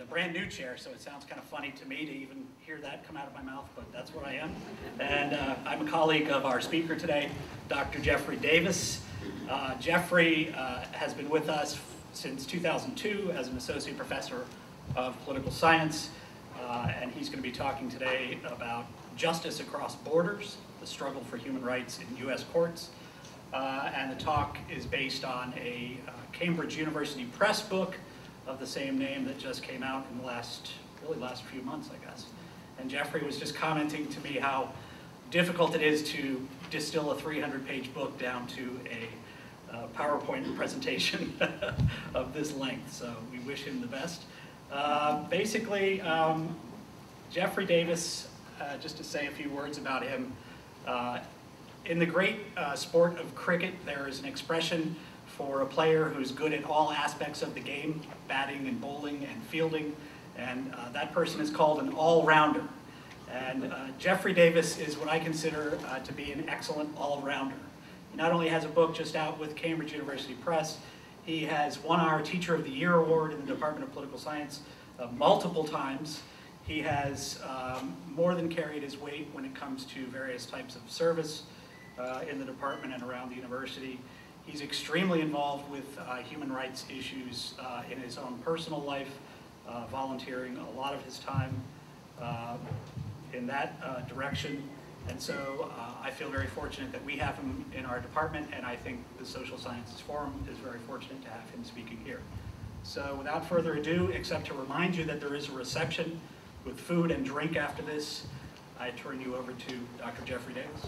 and a brand new chair, so it sounds kind of funny to me to even hear that come out of my mouth, but that's what I am. And I'm a colleague of our speaker today, Dr. Jeffrey Davis. Jeffrey has been with us since 2002 as an associate professor of political science, and he's going to be talking today about justice across borders, the struggle for human rights in U.S. courts. And the talk is based on a Cambridge University Press book of the same name that just came out in the last few months, I guess. And Jeffrey was just commenting to me how difficult it is to distill a 300-page book down to a PowerPoint presentation of this length, so we wish him the best. Basically, Jeffrey Davis, just to say a few words about him, in the great sport of cricket, there is an expression for a player who's good at all aspects of the game, batting and bowling and fielding, and that person is called an all-rounder. And Jeffrey Davis is what I consider to be an excellent all-rounder. He not only has a book just out with Cambridge University Press, he has won our Teacher of the Year Award in the Department of Political Science multiple times. He has more than carried his weight when it comes to various types of service in the department and around the university. He's extremely involved with human rights issues in his own personal life, volunteering a lot of his time in that direction. And so I feel very fortunate that we have him in our department, and I think the Social Sciences Forum is very fortunate to have him speaking here. So without further ado, except to remind you that there is a reception with food and drink after this, I turn you over to Dr. Jeffrey Davis.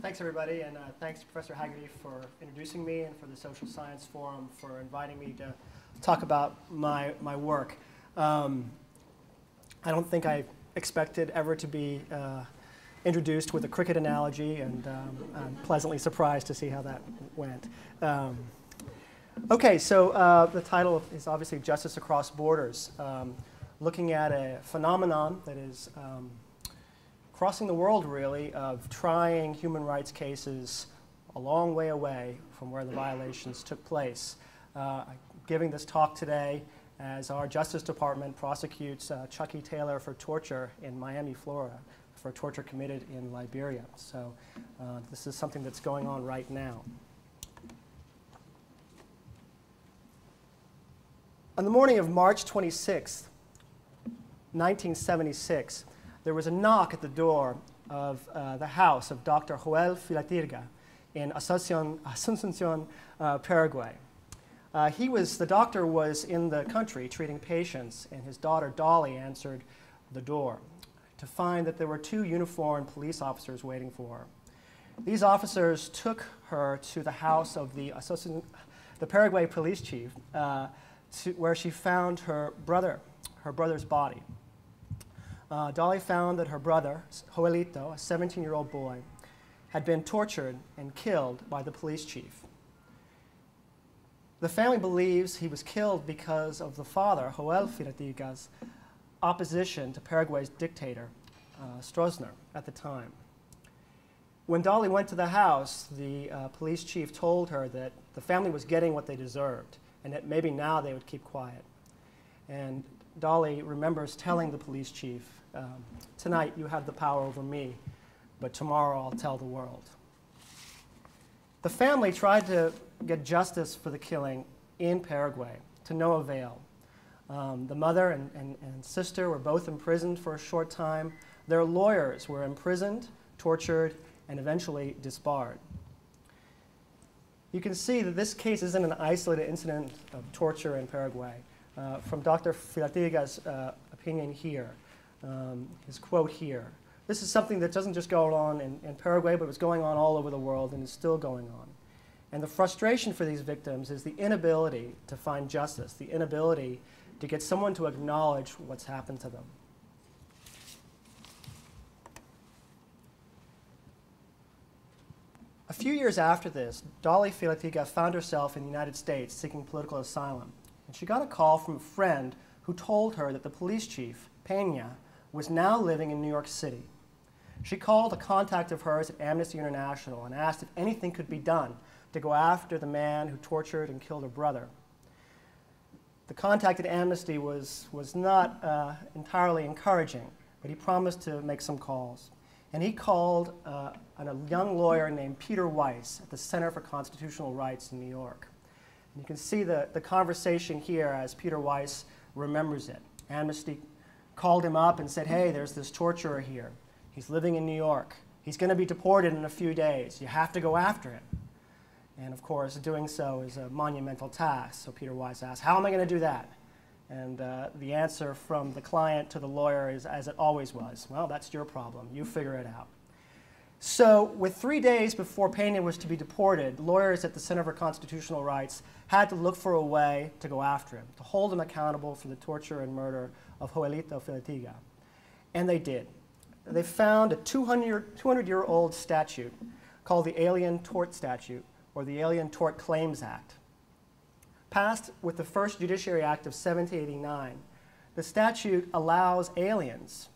Thanks, everybody, and thanks to Professor Haggerty for introducing me and for the Social Science Forum for inviting me to talk about my work. I don't think I expected ever to be introduced with a cricket analogy, and I'm pleasantly surprised to see how that went. Okay, so the title is obviously Justice Across Borders, looking at a phenomenon that is crossing the world, really, of trying human rights cases a long way away from where the violations took place. I'm giving this talk today as our Justice Department prosecutes Chucky Taylor for torture in Miami, Florida, for torture committed in Liberia. So this is something that's going on right now. On the morning of March 26, 1976, there was a knock at the door of the house of Dr. Joelito Filártiga in Asuncion, Paraguay. The doctor was in the country treating patients, and his daughter Dolly answered the door to find that there were two uniformed police officers waiting for her. These officers took her to the house of the Paraguay police chief, where she found her brother's body. Dolly found that her brother, Joelito, a 17-year-old boy, had been tortured and killed by the police chief. The family believes he was killed because of the father, Joel Filártiga's, opposition to Paraguay's dictator, Stroessner, at the time. When Dolly went to the house, the police chief told her that the family was getting what they deserved and that maybe now they would keep quiet. And Dolly remembers telling the police chief, tonight you have the power over me, but tomorrow I'll tell the world. The family tried to get justice for the killing in Paraguay, to no avail. The mother and sister were both imprisoned for a short time. Their lawyers were imprisoned, tortured, and eventually disbarred. You can see that this case isn't an isolated incident of torture in Paraguay. From Dr. Filártiga's opinion here, his quote here. This is something that doesn't just go on in Paraguay, but it's going on all over the world and is still going on. And the frustration for these victims is the inability to find justice, the inability to get someone to acknowledge what's happened to them. A few years after this, Dolly Filártiga found herself in the United States seeking political asylum. And she got a call from a friend who told her that the police chief, Peña, was now living in New York City. She called a contact of hers at Amnesty International and asked if anything could be done to go after the man who tortured and killed her brother. The contact at Amnesty was not entirely encouraging, but he promised to make some calls. And he called a young lawyer named Peter Weiss at the Center for Constitutional Rights in New York. And you can see the conversation here as Peter Weiss remembers it. Amnesty called him up and said, hey, there's this torturer here. He's living in New York. He's going to be deported in a few days. You have to go after him. And of course, doing so is a monumental task. So Peter Weiss asks, how am I going to do that? And the answer from the client to the lawyer is, as it always was, well, that's your problem. You figure it out. So with 3 days before Peña was to be deported, lawyers at the Center for Constitutional Rights had to look for a way to go after him, to hold him accountable for the torture and murder of Joelito Filártiga. And they did. They found a 200-year-old statute called the Alien Tort Statute, or the Alien Tort Claims Act. Passed with the first Judiciary Act of 1789, the statute allows aliens,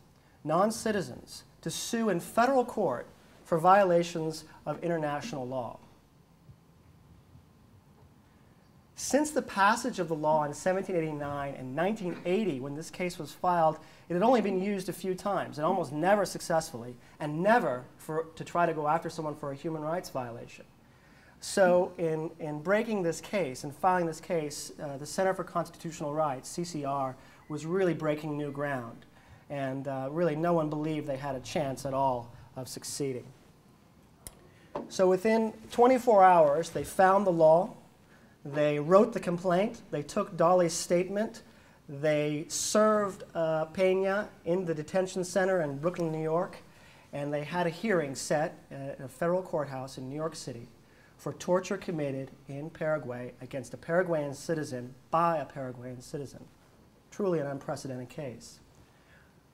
non-citizens, to sue in federal court for violations of international law. Since the passage of the law in 1789 and 1980, when this case was filed, it had only been used a few times, and almost never successfully, and never to try to go after someone for a human rights violation. So in breaking this case and filing this case, the Center for Constitutional Rights, CCR, was really breaking new ground. And really no one believed they had a chance at all of succeeding. So within 24 hours, they found the law. They wrote the complaint. They took Dolly's statement. They served Peña in the detention center in Brooklyn, New York. And they had a hearing set at a federal courthouse in New York City for torture committed in Paraguay against a Paraguayan citizen by a Paraguayan citizen. Truly an unprecedented case.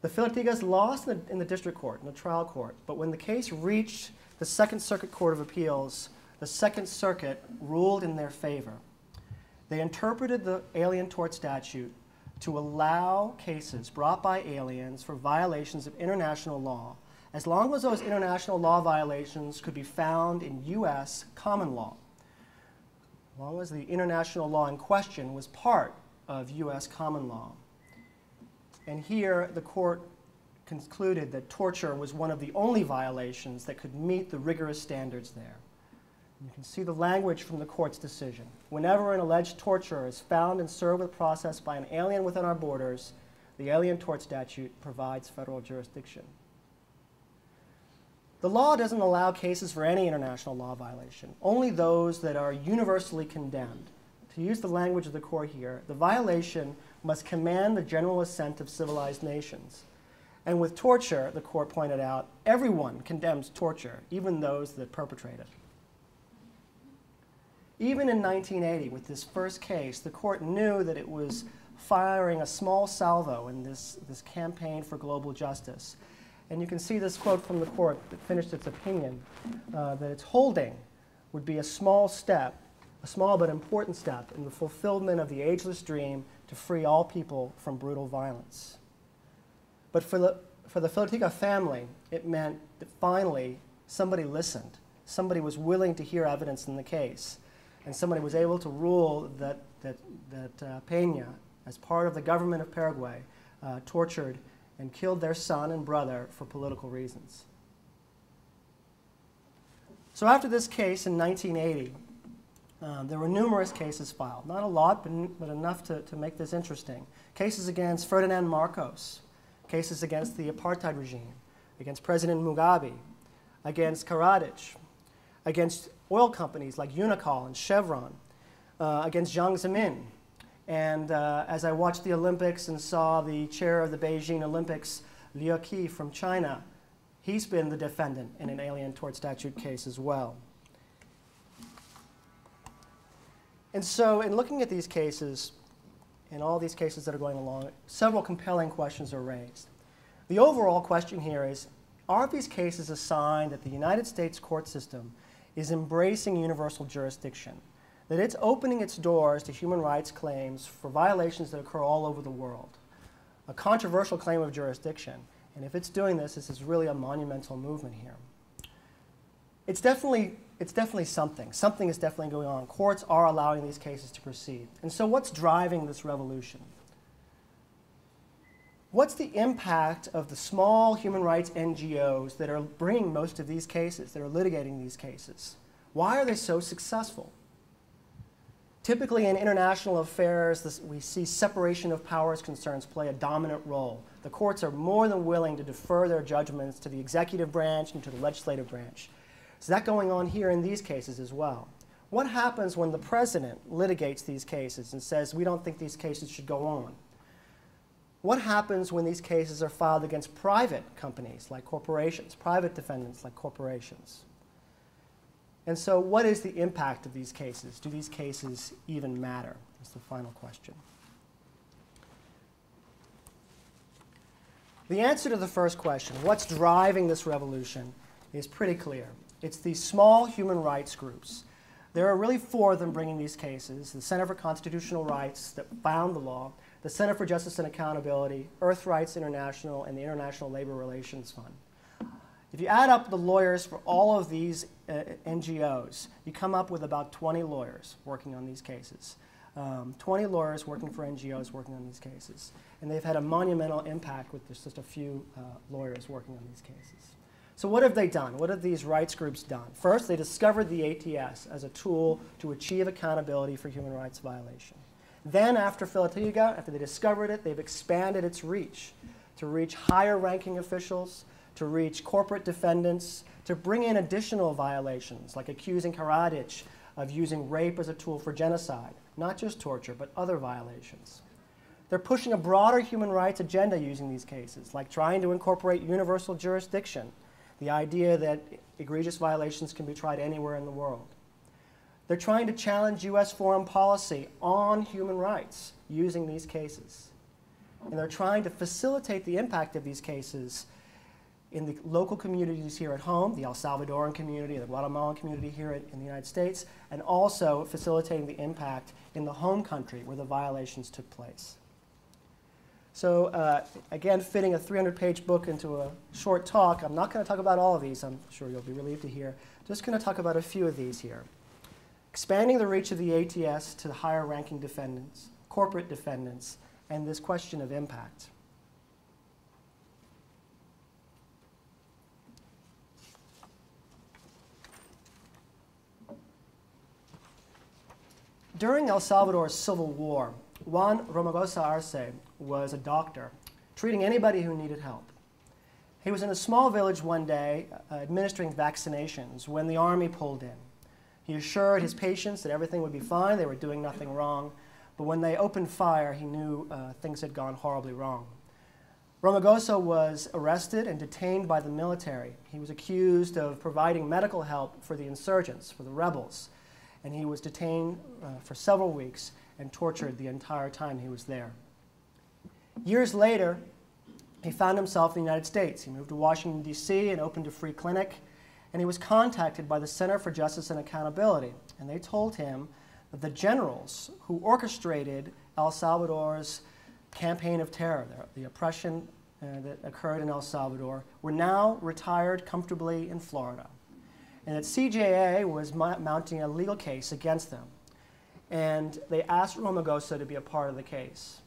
The Filártigas lost in the district court, in the trial court, but when the case reached the Second Circuit Court of Appeals, the Second Circuit ruled in their favor. They interpreted the Alien Tort Statute to allow cases brought by aliens for violations of international law as long as those international law violations could be found in U.S. common law, as long as the international law in question was part of U.S. common law. And here, the court concluded that torture was one of the only violations that could meet the rigorous standards there. You can see the language from the court's decision. Whenever an alleged torturer is found and served with process by an alien within our borders, the Alien Tort Statute provides federal jurisdiction. The law doesn't allow cases for any international law violation, only those that are universally condemned. To use the language of the court here, the violation must command the general assent of civilized nations. And with torture, the court pointed out, everyone condemns torture, even those that perpetrate it. Even in 1980, with this first case, the court knew that it was firing a small salvo in this campaign for global justice. And you can see this quote from the court that finished its opinion, that its holding would be a small step, a small but important step in the fulfillment of the ageless dream to free all people from brutal violence. But for the Filártiga family, it meant that finally somebody listened. Somebody was willing to hear evidence in the case. And somebody was able to rule that Peña, as part of the government of Paraguay, tortured and killed their son and brother for political reasons. So after this case in 1980, there were numerous cases filed. Not a lot, but enough to make this interesting. Cases against Ferdinand Marcos, cases against the apartheid regime, against President Mugabe, against Karadzic, against oil companies like Unocal and Chevron, against Jiang Zemin. And as I watched the Olympics and saw the chair of the Beijing Olympics, Liu Qi from China, he's been the defendant in an Alien Tort Statute case as well. And so in looking at these cases, and all these cases that are going along, several compelling questions are raised. The overall question here is, are these cases a sign that the United States court system is embracing universal jurisdiction? That it's opening its doors to human rights claims for violations that occur all over the world. A controversial claim of jurisdiction. And if it's doing this, this is really a monumental movement here. It's definitely something. Something is definitely going on. Courts are allowing these cases to proceed. And so what's driving this revolution? What's the impact of the small human rights NGOs that are bringing most of these cases, that are litigating these cases? Why are they so successful? Typically in international affairs, we see separation of powers concerns play a dominant role. The courts are more than willing to defer their judgments to the executive branch and to the legislative branch. So that's going on here in these cases as well. What happens when the president litigates these cases and says, we don't think these cases should go on? What happens when these cases are filed against private companies like corporations, private defendants like corporations? And so what is the impact of these cases? Do these cases even matter? That's the final question. The answer to the first question, what's driving this revolution, is pretty clear. It's these small human rights groups. There are really four of them bringing these cases: the Center for Constitutional Rights that found the law, the Center for Justice and Accountability, Earth Rights International, and the International Labor Relations Fund. If you add up the lawyers for all of these NGOs, you come up with about 20 lawyers working on these cases. 20 lawyers working for NGOs working on these cases. And they've had a monumental impact with just a few lawyers working on these cases. So what have they done? What have these rights groups done? First, they discovered the ATS as a tool to achieve accountability for human rights violations. Then, after Filartiga, after they discovered it, they've expanded its reach to reach higher-ranking officials, to reach corporate defendants, to bring in additional violations, like accusing Karadzic of using rape as a tool for genocide, not just torture, but other violations. They're pushing a broader human rights agenda using these cases, like trying to incorporate universal jurisdiction, the idea that egregious violations can be tried anywhere in the world. They're trying to challenge U.S. foreign policy on human rights using these cases. And they're trying to facilitate the impact of these cases in the local communities here at home, the El Salvadoran community, the Guatemalan community here in the United States, and also facilitating the impact in the home country where the violations took place. So again, fitting a 300-page book into a short talk, I'm not going to talk about all of these. I'm sure you'll be relieved to hear. Just going to talk about a few of these here. Expanding the reach of the ATS to the higher-ranking defendants, corporate defendants, and this question of impact. During El Salvador's civil war, Juan Romagosa Arce was a doctor treating anybody who needed help. He was in a small village one day administering vaccinations when the army pulled in. He assured his patients that everything would be fine, they were doing nothing wrong. But when they opened fire, he knew things had gone horribly wrong. Romagosa was arrested and detained by the military. He was accused of providing medical help for the insurgents, for the rebels. And he was detained for several weeks and tortured the entire time he was there. Years later, he found himself in the United States. He moved to Washington, D.C. and opened a free clinic. And he was contacted by the Center for Justice and Accountability, and they told him that the generals who orchestrated El Salvador's campaign of terror, the oppression that occurred in El Salvador, were now retired comfortably in Florida, and that CJA was mounting a legal case against them. And they asked Romagosa to be a part of the case.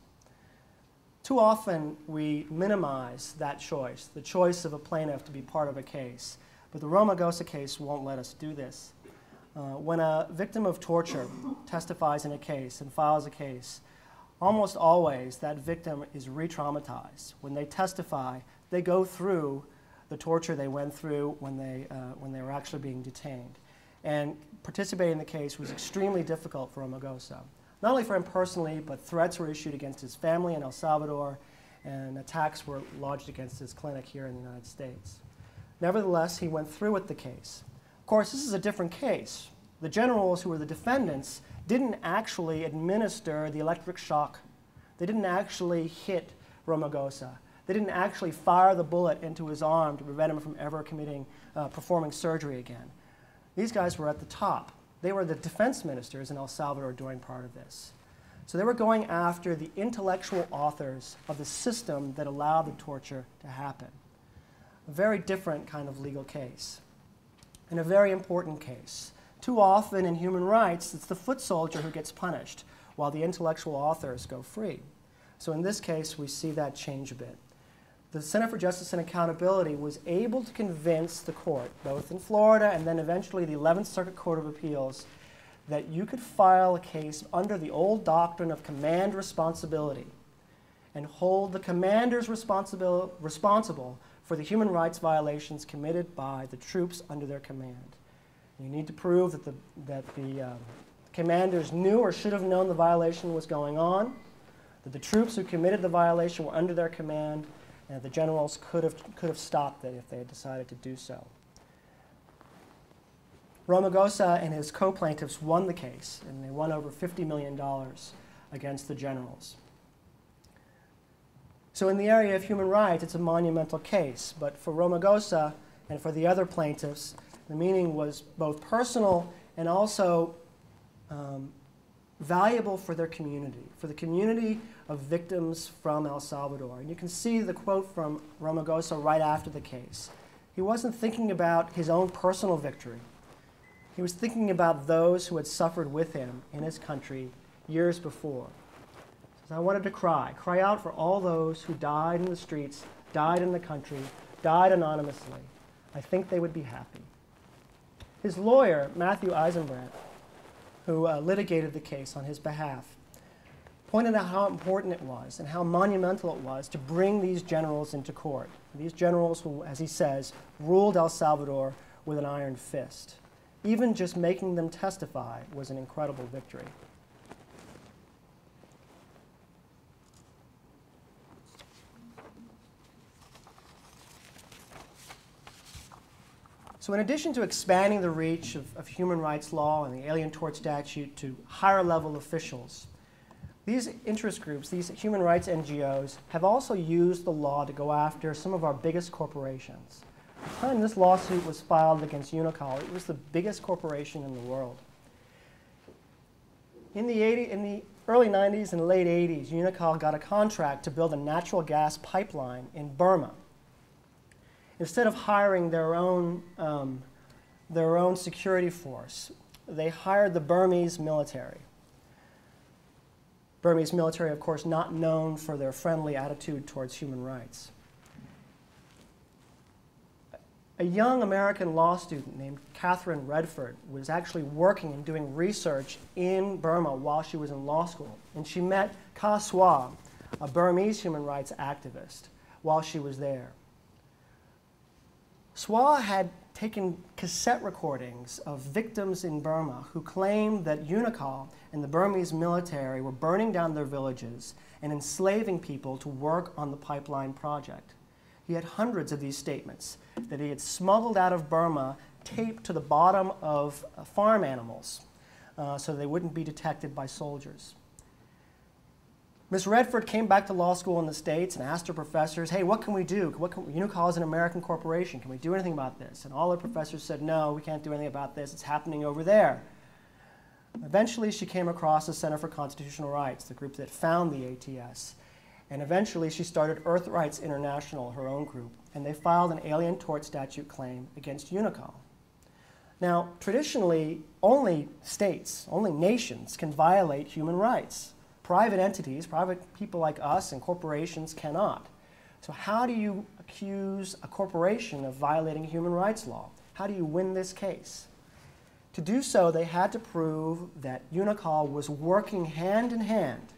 Too often we minimize that choice, the choice of a plaintiff to be part of a case. But the Romagosa case won't let us do this. When a victim of torture testifies in a case and files a case, almost always that victim is re-traumatized. When they testify, they go through the torture they went through when they were actually being detained. And participating in the case was extremely difficult for Romagosa. Not only for him personally, but threats were issued against his family in El Salvador, and attacks were lodged against his clinic here in the United States. Nevertheless, he went through with the case. Of course, this is a different case. The generals who were the defendants didn't actually administer the electric shock. They didn't actually hit Romagosa. They didn't actually fire the bullet into his arm to prevent him from ever performing surgery again. These guys were at the top. They were the defense ministers in El Salvador during part of this. So they were going after the intellectual authors of the system that allowed the torture to happen. A very different kind of legal case, and a very important case. Too often in human rights, it's the foot soldier who gets punished, while the intellectual authors go free. So in this case, we see that change a bit. The Center for Justice and Accountability was able to convince the court, both in Florida and then eventually the 11th Circuit Court of Appeals, that you could file a case under the old doctrine of command responsibility and hold the commanders responsible for the human rights violations committed by the troops under their command. You need to prove that the commanders knew or should have known the violation was going on, that the troops who committed the violation were under their command, and that the generals could have stopped it if they had decided to do so. Romagosa and his co-plaintiffs won the case, and they won over $50 million against the generals. So in the area of human rights, it's a monumental case, but for Romagosa and for the other plaintiffs, the meaning was both personal and also valuable for the community of victims from El Salvador. And you can see the quote from Romagosa right after the case. He wasn't thinking about his own personal victory. He was thinking about those who had suffered with him in his country years before. He says, I wanted to cry out for all those who died in the streets, died in the country, died anonymously. I think they would be happy. His lawyer, Matthew Eisenbrandt, who litigated the case on his behalf, pointed out how important it was and how monumental it was to bring these generals into court. These generals who, as he says, ruled El Salvador with an iron fist. Even just making them testify was an incredible victory. So in addition to expanding the reach of human rights law and the Alien Tort Statute to higher level officials, these interest groups, these human rights NGOs, have also used the law to go after some of our biggest corporations. At the time this lawsuit was filed against Unocal, it was the biggest corporation in the world. In the early 90s and late 80s, Unocal got a contract to build a natural gas pipeline in Burma. Instead of hiring their own security force, they hired the Burmese military. Burmese military, of course, not known for their friendly attitude towards human rights. A young American law student named Catherine Redford was actually working and doing research in Burma while she was in law school. And she met Ka Swa, a Burmese human rights activist, while she was there. Swa had taken cassette recordings of victims in Burma who claimed that Unocal and the Burmese military were burning down their villages and enslaving people to work on the pipeline project. He had hundreds of these statements that he had smuggled out of Burma, taped to the bottom of farm animals so they wouldn't be detected by soldiers. Ms. Redford came back to law school in the States and asked her professors, hey, what can we do? Unocal is an American corporation. Can we do anything about this? And all her professors said, no, we can't do anything about this. It's happening over there. Eventually, she came across the Center for Constitutional Rights, the group that found the ATS. And eventually, she started Earth Rights International, her own group, and they filed an Alien Tort Statute claim against Unocal. Now, traditionally, only states, only nations can violate human rights. Private entities, private people like us and corporations cannot. So how do you accuse a corporation of violating human rights law? How do you win this case? To do so, they had to prove that Unocal was working hand in hand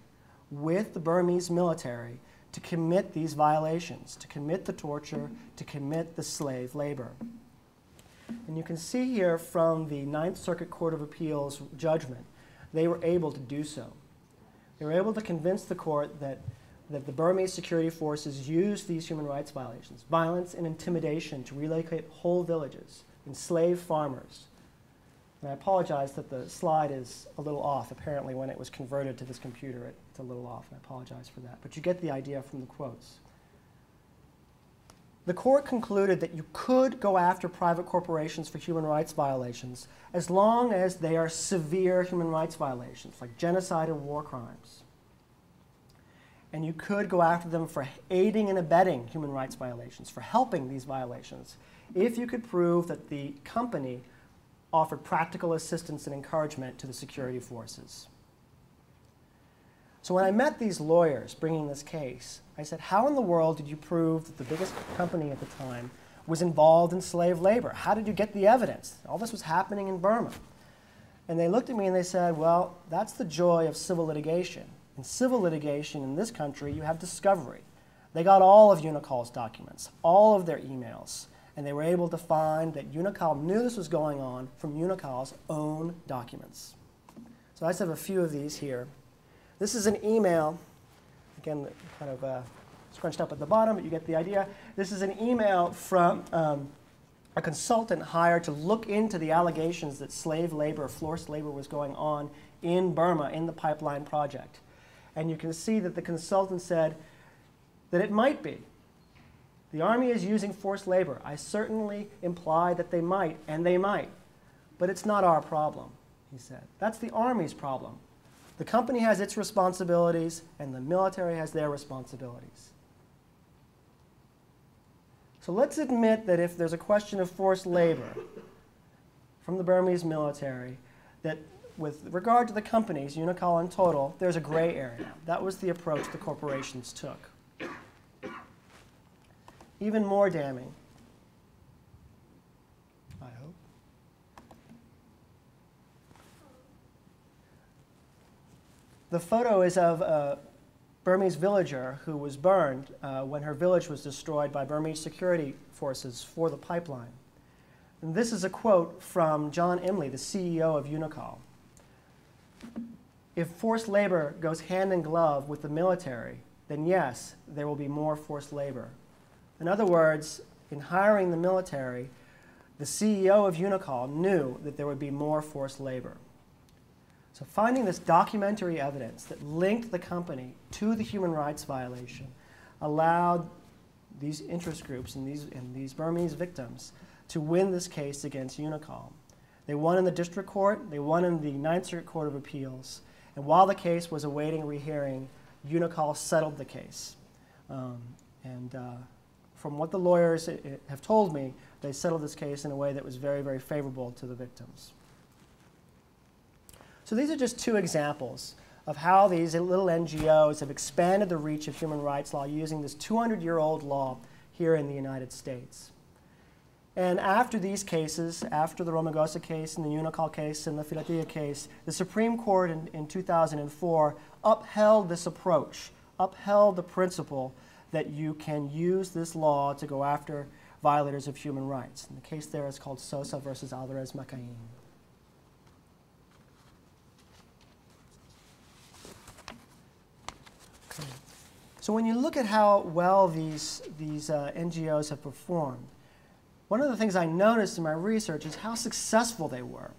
with the Burmese military to commit these violations, to commit the torture, to commit the slave labor. And you can see here from the Ninth Circuit Court of Appeals judgment, they were able to do so. They were able to convince the court that the Burmese security forces used these human rights violations, violence and intimidation to relocate whole villages, enslave farmers. And I apologize that the slide is a little off. Apparently, when it was converted to this computer, it's a little off. I apologize for that. But you get the idea from the quotes. The court concluded that you could go after private corporations for human rights violations as long as they are severe human rights violations, like genocide and war crimes. And you could go after them for aiding and abetting human rights violations, for helping these violations, if you could prove that the company offered practical assistance and encouragement to the security forces. So when I met these lawyers bringing this case, I said, how in the world did you prove that the biggest company at the time was involved in slave labor? How did you get the evidence? All this was happening in Burma. And they looked at me and they said, well, that's the joy of civil litigation. In civil litigation in this country, you have discovery. They got all of Unocal's documents, all of their emails, and they were able to find that Unocal knew this was going on from Unocal's own documents. So I just have a few of these here. This is an email, again, kind of scrunched up at the bottom, but you get the idea. This is an email from a consultant hired to look into the allegations that slave labor, forced labor was going on in Burma in the pipeline project. And you can see that the consultant said that it might be. The army is using forced labor. I certainly imply that they might, and they might. But it's not our problem, he said. That's the army's problem. The company has its responsibilities, and the military has their responsibilities. So let's admit that if there's a question of forced labor from the Burmese military, that with regard to the companies, Unocal and Total, there's a gray area. That was the approach the corporations took. Even more damning, I hope, the photo is of a Burmese villager who was burned when her village was destroyed by Burmese security forces for the pipeline. And this is a quote from John Imley, the CEO of Unocal. If forced labor goes hand in glove with the military, then yes, there will be more forced labor. In other words, in hiring the military, the CEO of Unocal knew that there would be more forced labor. So finding this documentary evidence that linked the company to the human rights violation allowed these interest groups and these Burmese victims to win this case against Unocal. They won in the district court, they won in the Ninth Circuit Court of Appeals, and while the case was awaiting rehearing, Unocal settled the case. From what the lawyers have told me, they settled this case in a way that was very, very favorable to the victims. So these are just two examples of how these little NGOs have expanded the reach of human rights law using this 200-year-old law here in the United States. And after these cases, after the Romagosa case and the Unocal case and the Filartiga case, the Supreme Court in 2004 upheld this approach, upheld the principle that you can use this law to go after violators of human rights. And the case there is called Sosa versus Alvarez-Macain. So when you look at how well these NGOs have performed, one of the things I noticed in my research is how successful they were.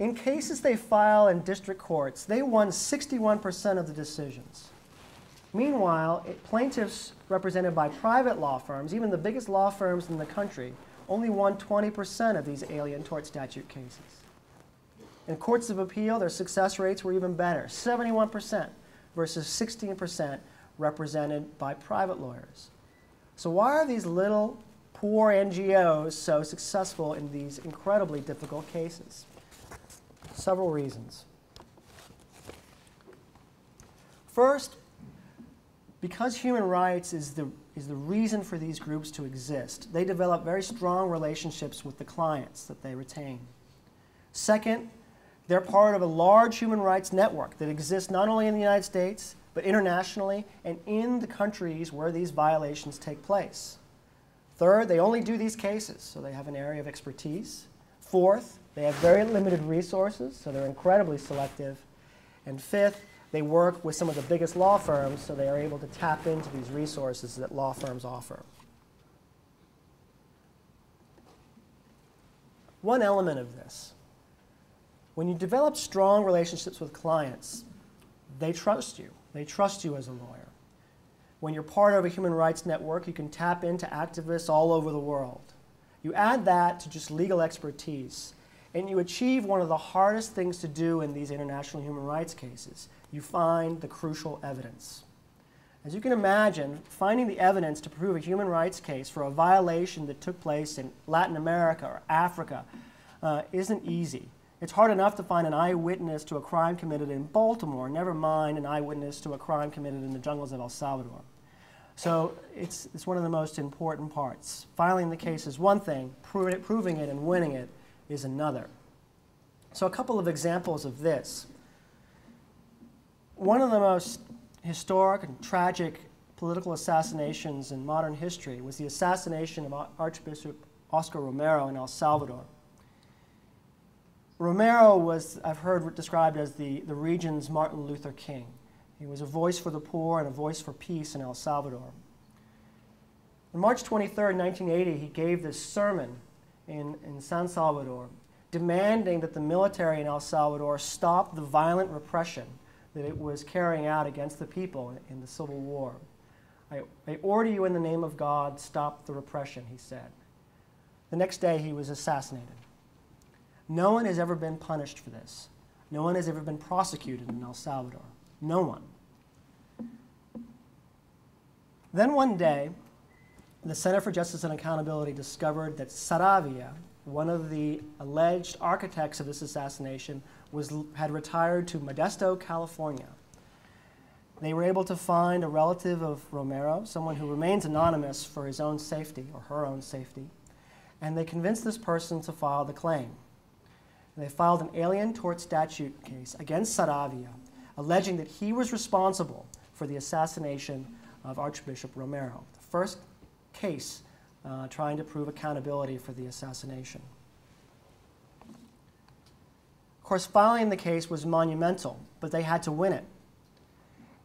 In cases they file in district courts, they won 61% of the decisions. Meanwhile, plaintiffs represented by private law firms, even the biggest law firms in the country, only won 20% of these alien tort statute cases. In courts of appeal, their success rates were even better, 71% versus 16% represented by private lawyers. So why are these little, poor NGOs so successful in these incredibly difficult cases? Several reasons. First, because human rights is the reason for these groups to exist, they develop very strong relationships with the clients that they retain. Second, they're part of a large human rights network that exists not only in the United States, but internationally and in the countries where these violations take place. Third, they only do these cases, so they have an area of expertise. Fourth, they have very limited resources, so they're incredibly selective. And fifth, they work with some of the biggest law firms, so they are able to tap into these resources that law firms offer. One element of this: when you develop strong relationships with clients, they trust you. They trust you as a lawyer. When you're part of a human rights network, you can tap into activists all over the world. You add that to just legal expertise, And you achieve one of the hardest things to do in these international human rights cases. You find the crucial evidence. As you can imagine, finding the evidence to prove a human rights case for a violation that took place in Latin America or Africa isn't easy. It's hard enough to find an eyewitness to a crime committed in Baltimore, never mind an eyewitness to a crime committed in the jungles of El Salvador. So it's one of the most important parts. Filing the case is one thing, proving it and winning it is another. So a couple of examples of this. One of the most historic and tragic political assassinations in modern history was the assassination of Archbishop Oscar Romero in El Salvador. Romero was, I've heard, described as the region's Martin Luther King. He was a voice for the poor and a voice for peace in El Salvador. On March 23, 1980, he gave this sermon in San Salvador, demanding that the military in El Salvador stop the violent repression that it was carrying out against the people in the Civil War. I order you in the name of God, stop the repression, he said. The next day, he was assassinated. No one has ever been punished for this. No one has ever been prosecuted in El Salvador. No one. Then one day, the Center for Justice and Accountability discovered that Saravia, one of the alleged architects of this assassination, had retired to Modesto, California. They were able to find a relative of Romero, someone who remains anonymous for his own safety or her own safety, and they convinced this person to file the claim. They filed an alien tort statute case against Saravia, alleging that he was responsible for the assassination of Archbishop Romero, the first case trying to prove accountability for the assassination. Of course, filing the case was monumental, but they had to win it.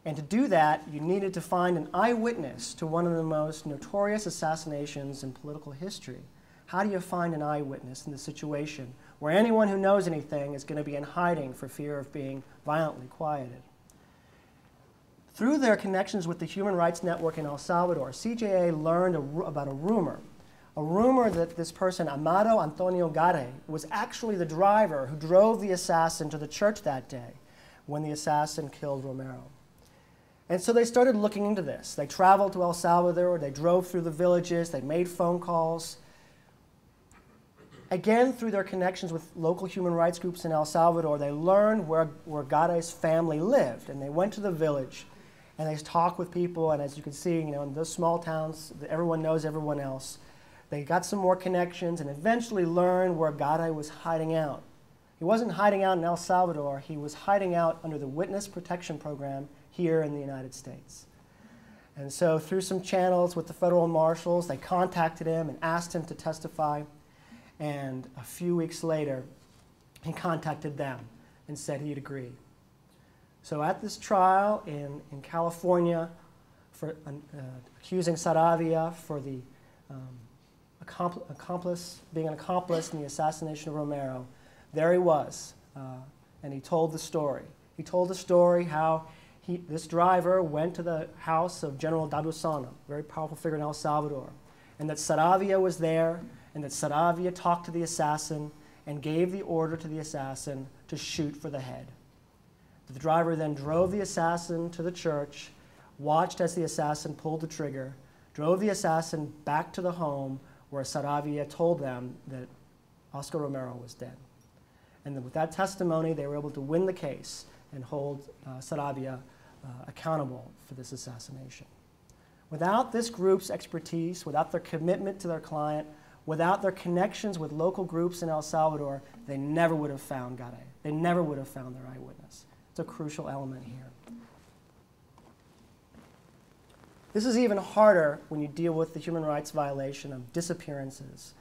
And to do that, you needed to find an eyewitness to one of the most notorious assassinations in political history. How do you find an eyewitness in the situation where anyone who knows anything is going to be in hiding for fear of being violently quieted? Through their connections with the Human Rights Network in El Salvador, CJA learned about a rumor that this person, Amado Antonio Garay, was actually the driver who drove the assassin to the church that day when the assassin killed Romero. And so they started looking into this. They traveled to El Salvador, they drove through the villages, they made phone calls. Again, through their connections with local human rights groups in El Salvador, they learned where Gaday's family lived, and they went to the village, and they talked with people, and as you can see, in those small towns, everyone knows everyone else. They got some more connections and eventually learned where Garay was hiding out. He wasn't hiding out in El Salvador. He was hiding out under the Witness Protection Program here in the United States. And so through some channels with the federal marshals, they contacted him and asked him to testify. And a few weeks later, he contacted them and said he'd agree. So at this trial in California for accusing Saravia for the being an accomplice in the assassination of Romero, there he was, and he told the story. He told the story how this driver went to the house of General Dabusano, a very powerful figure in El Salvador, and that Saravia was there, and that Saravia talked to the assassin and gave the order to the assassin to shoot for the head. The driver then drove the assassin to the church, watched as the assassin pulled the trigger, drove the assassin back to the home where Saravia told them that Oscar Romero was dead. And with that testimony, they were able to win the case and hold Saravia accountable for this assassination. Without this group's expertise, without their commitment to their client, without their connections with local groups in El Salvador, they never would have found Garay. They never would have found their eyewitness. It's a crucial element here. This is even harder when you deal with the human rights violation of disappearances.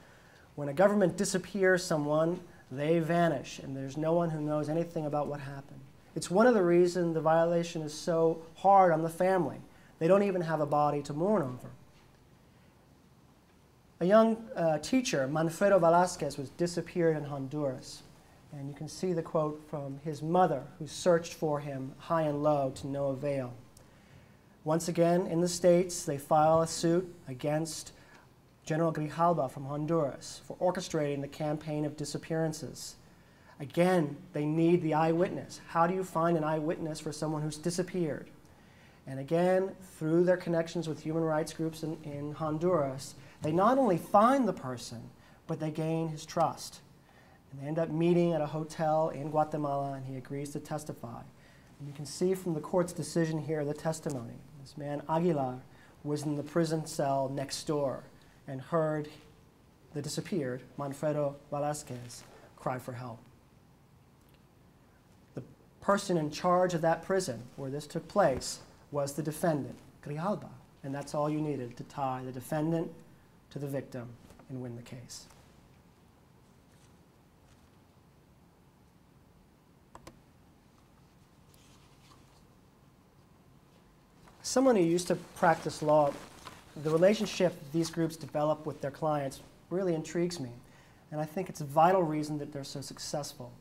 When a government disappears someone, they vanish, and there's no one who knows anything about what happened. It's one of the reasons the violation is so hard on the family. They don't even have a body to mourn over. A young teacher, Manfredo Velazquez, was disappeared in Honduras. And you can see the quote from his mother, who searched for him high and low to no avail. Once again, in the States, they file a suit against General Grijalva from Honduras, for orchestrating the campaign of disappearances. Again, they need the eyewitness. How do you find an eyewitness for someone who's disappeared? And again, through their connections with human rights groups in Honduras, they not only find the person, but they gain his trust. And they end up meeting at a hotel in Guatemala, and he agrees to testify. And you can see from the court's decision here the testimony. This man, Aguilar, was in the prison cell next door and heard the disappeared, Manfredo Velazquez, cry for help. The person in charge of that prison where this took place was the defendant, Grijalva, and that's all you needed to tie the defendant to the victim and win the case. Someone who used to practice law, the relationship these groups develop with their clients really intrigues me, and I think it's a vital reason that they're so successful.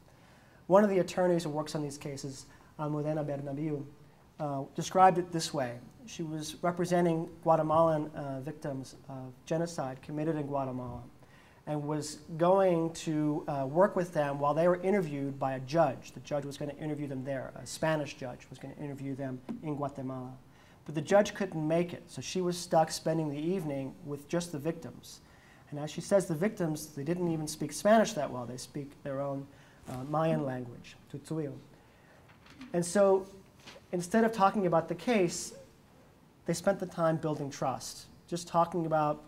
One of the attorneys who works on these cases, Almudena Bernabeu, described it this way. She was representing Guatemalan victims of genocide committed in Guatemala and was going to work with them while they were interviewed by a judge. The judge was going to interview them there. A Spanish judge was going to interview them in Guatemala. But the judge couldn't make it, so she was stuck spending the evening with just the victims. And as she says, the victims, they didn't even speak Spanish that well. They speak their own Mayan language, Tutsuil. And so instead of talking about the case, they spent the time building trust, just talking about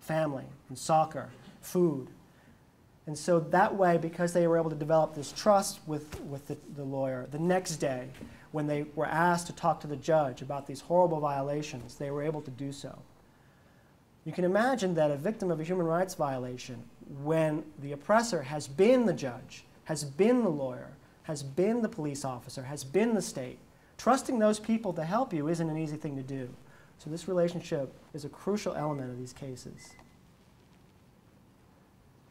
family and soccer, food. And so that way, because they were able to develop this trust with the lawyer, the next day, when they were asked to talk to the judge about these horrible violations, they were able to do so. You can imagine that a victim of a human rights violation, when the oppressor has been the judge, has been the lawyer, has been the police officer, has been the state, trusting those people to help you isn't an easy thing to do. So this relationship is a crucial element of these cases.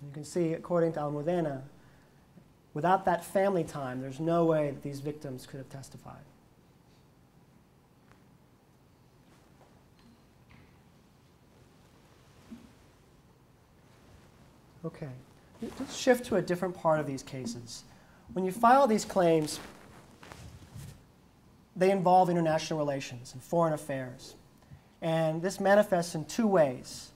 You can see, according to Almudena, without that family time, there's no way that these victims could have testified. Okay, let's shift to a different part of these cases. When you file these claims, they involve international relations and foreign affairs. And this manifests in two ways.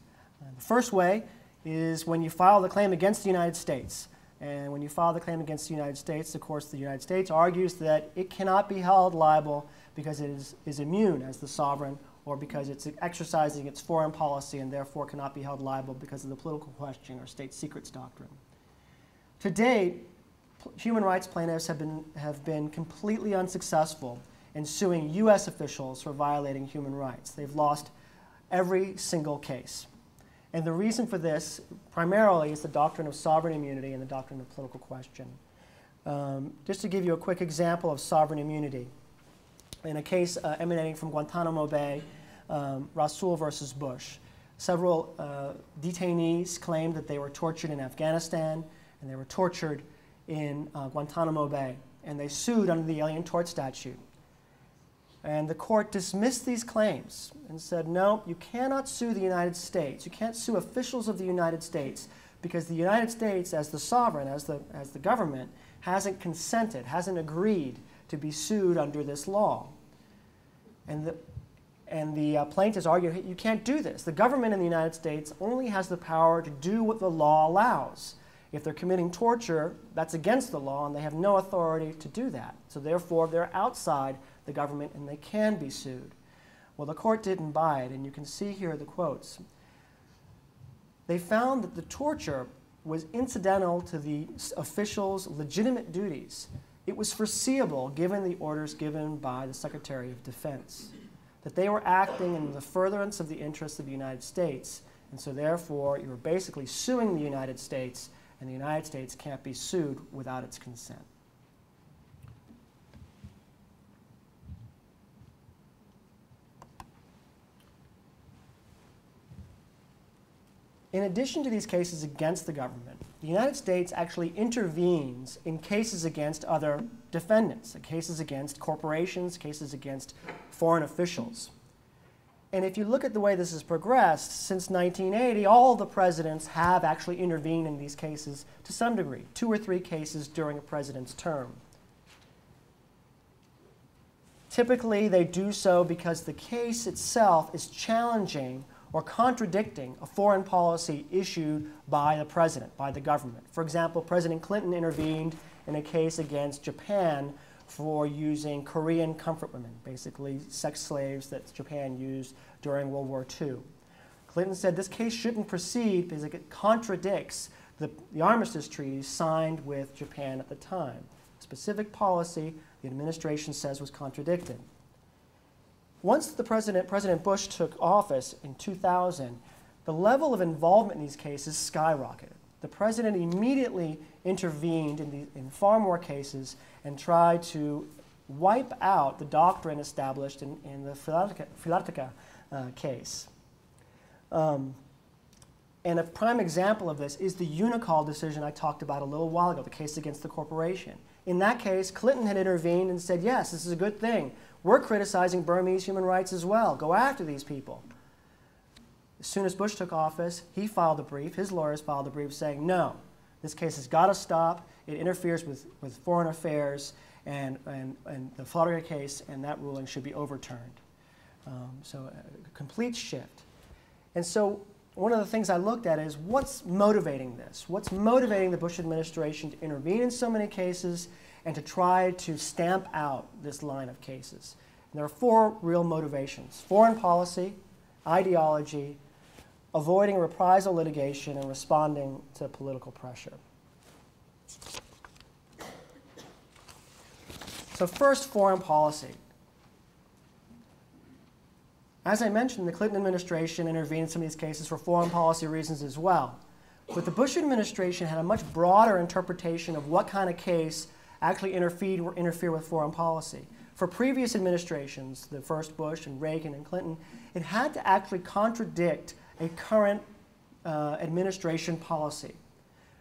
The first way is when you file the claim against the United States. And when you file the claim against the United States, of course, the United States argues that it cannot be held liable because it is immune as the sovereign, or because it's exercising its foreign policy and therefore cannot be held liable because of the political question or state secrets doctrine. To date, human rights plaintiffs have been completely unsuccessful in suing U.S. officials for violating human rights. They've lost every single case. And the reason for this, primarily, is the doctrine of sovereign immunity and the doctrine of political question. Just to give you a quick example of sovereign immunity, in a case emanating from Guantanamo Bay, Rasul versus Bush, several detainees claimed that they were tortured in Afghanistan, and they were tortured in Guantanamo Bay, and they sued under the Alien Tort Statute. And the court dismissed these claims and said, no, you cannot sue the United States. You can't sue officials of the United States because the United States, as the sovereign, as the government, hasn't consented, hasn't agreed to be sued under this law. And the plaintiffs argue, hey, you can't do this. The government in the United States only has the power to do what the law allows. If they're committing torture, that's against the law, and they have no authority to do that. So therefore, they're outside the government, and they can be sued. Well, the court didn't buy it, and you can see here the quotes. They found that the torture was incidental to the officials' legitimate duties. It was foreseeable, given the orders given by the Secretary of Defense, that they were acting in the furtherance of the interests of the United States, and so therefore you were basically suing the United States, and the United States can't be sued without its consent. In addition to these cases against the government, the United States actually intervenes in cases against other defendants, cases against corporations, cases against foreign officials. And if you look at the way this has progressed, since 1980, all the presidents have actually intervened in these cases to some degree, 2 or 3 cases during a president's term. Typically, they do so because the case itself is challenging or contradicting a foreign policy issued by the president, by the government. For example, President Clinton intervened in a case against Japan for using Korean comfort women, basically sex slaves that Japan used during World War II. Clinton said this case shouldn't proceed because it contradicts the armistice treaty signed with Japan at the time. Specific policy the administration says was contradicted. Once the President Bush took office in 2000, the level of involvement in these cases skyrocketed. The president immediately intervened in far more cases and tried to wipe out the doctrine established in the Filartiga case. And a prime example of this is the Unocal decision I talked about a little while ago, the case against the corporation. In that case, Clinton had intervened and said, yes, this is a good thing. We're criticizing Burmese human rights as well. Go after these people. As soon as Bush took office, he filed a brief, his lawyers filed a brief saying, no, this case has got to stop. It interferes with foreign affairs and the Filartiga case, and that ruling should be overturned. So a complete shift. And so one of the things I looked at is what's motivating this? What's motivating the Bush administration to intervene in so many cases and to try to stamp out this line of cases? And there are 4 real motivations: foreign policy, ideology, avoiding reprisal litigation, and responding to political pressure. So first, foreign policy. As I mentioned, the Clinton administration intervened in some of these cases for foreign policy reasons as well. But the Bush administration had a much broader interpretation of what kind of case actually interfere with foreign policy. For previous administrations, the first Bush and Reagan and Clinton, it had to actually contradict a current administration policy.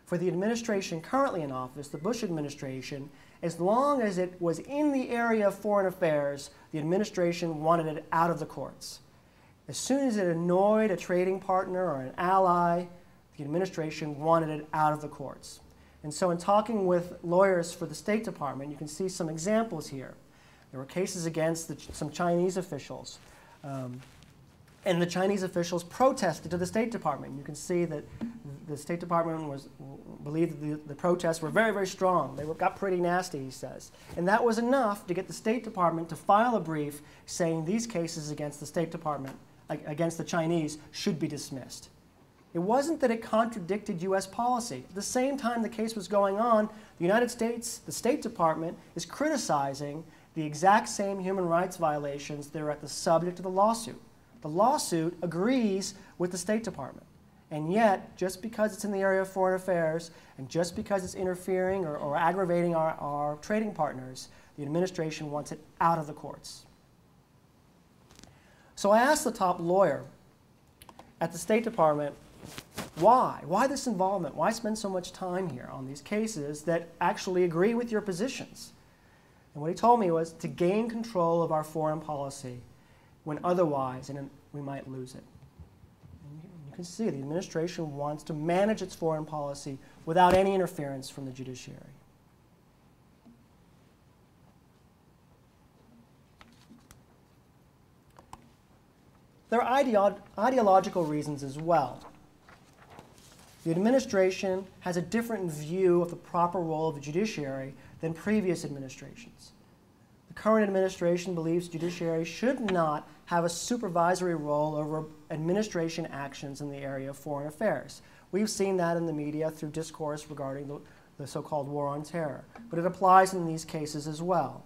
For the administration currently in office, the Bush administration, as long as it was in the area of foreign affairs, the administration wanted it out of the courts. As soon as it annoyed a trading partner or an ally, the administration wanted it out of the courts. And so in talking with lawyers for the State Department, you can see some examples here. There were cases against some Chinese officials. And the Chinese officials protested to the State Department. You can see that the State Department believed that the protests were very, very strong. They got pretty nasty, he says. And that was enough to get the State Department to file a brief saying these cases against the State Department, against the Chinese, should be dismissed. It wasn't that it contradicted U.S. policy. At the same time the case was going on, the United States, the State Department, is criticizing the exact same human rights violations that are at the subject of the lawsuit. The lawsuit agrees with the State Department. And yet, just because it's in the area of foreign affairs, and just because it's interfering or aggravating our trading partners, the administration wants it out of the courts. So I asked the top lawyer at the State Department, why? Why this involvement? Why spend so much time here on these cases that actually agree with your positions? And what he told me was to gain control of our foreign policy when otherwise we might lose it. And you can see the administration wants to manage its foreign policy without any interference from the judiciary. There are ideological reasons as well. The administration has a different view of the proper role of the judiciary than previous administrations. The current administration believes judiciary should not have a supervisory role over administration actions in the area of foreign affairs. We've seen that in the media through discourse regarding the so-called war on terror, but it applies in these cases as well.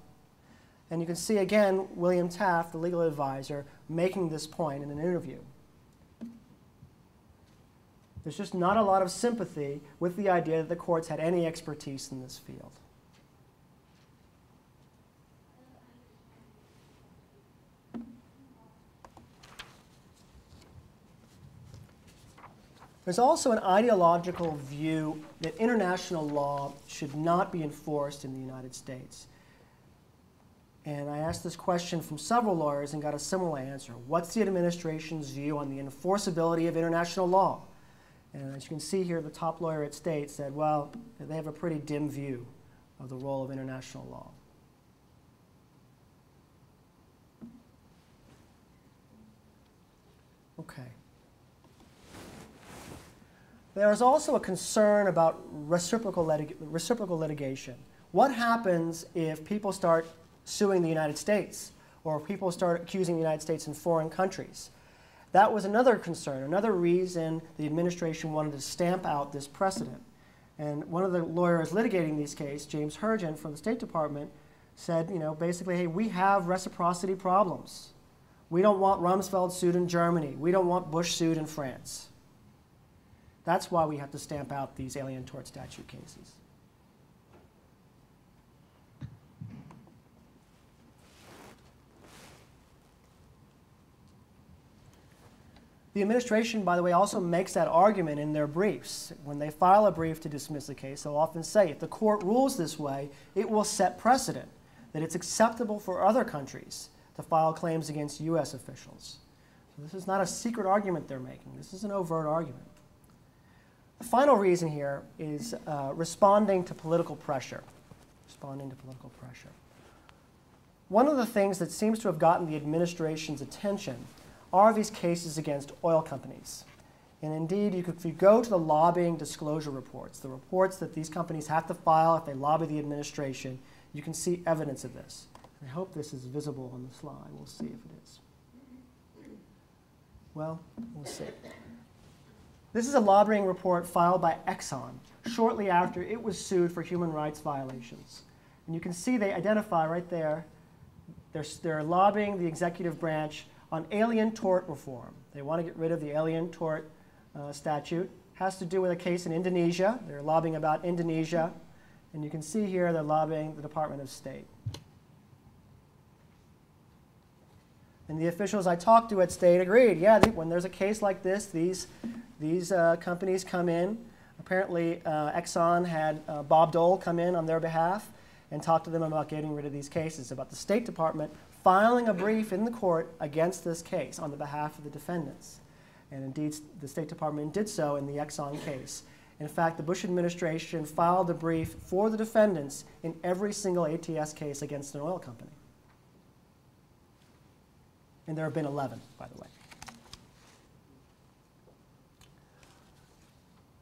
And you can see again William Taft, the legal advisor, making this point in an interview. There's just not a lot of sympathy with the idea that the courts had any expertise in this field. There's also an ideological view that international law should not be enforced in the United States. And I asked this question from several lawyers and got a similar answer. What's the administration's view on the enforceability of international law? And as you can see here, the top lawyer at state said, well, they have a pretty dim view of the role of international law. Okay. There is also a concern about reciprocal litigation. What happens if people start suing the United States, or if people start accusing the United States in foreign countries? That was another concern, another reason the administration wanted to stamp out this precedent. And one of the lawyers litigating this case, James Hergen from the State Department, said, you know, basically, hey, we have reciprocity problems. We don't want Rumsfeld sued in Germany. We don't want Bush sued in France. That's why we have to stamp out these alien tort statute cases. The administration, by the way, also makes that argument in their briefs. When they file a brief to dismiss the case, they'll often say, if the court rules this way, it will set precedent that it's acceptable for other countries to file claims against U.S. officials. So this is not a secret argument they're making. This is an overt argument. The final reason here is responding to political pressure. Responding to political pressure. One of the things that seems to have gotten the administration's attention are these cases against oil companies. And indeed, if you go to the lobbying disclosure reports, the reports that these companies have to file if they lobby the administration, you can see evidence of this. I hope this is visible on the slide. We'll see if it is. Well, we'll see. This is a lobbying report filed by Exxon shortly after it was sued for human rights violations. And you can see they identify right there, they're lobbying the executive branch on alien tort reform. They want to get rid of the alien tort statute. Has to do with a case in Indonesia. They're lobbying about Indonesia. And you can see here they're lobbying the Department of State. And the officials I talked to at State agreed. Yeah, when there's a case like this, these companies come in. Apparently, Exxon had Bob Dole come in on their behalf and talk to them about getting rid of these cases, about the State Department filing a brief in the court against this case on the behalf of the defendants. And indeed, the State Department did so in the Exxon case. In fact, the Bush administration filed a brief for the defendants in every single ATS case against an oil company. And there have been 11, by the way.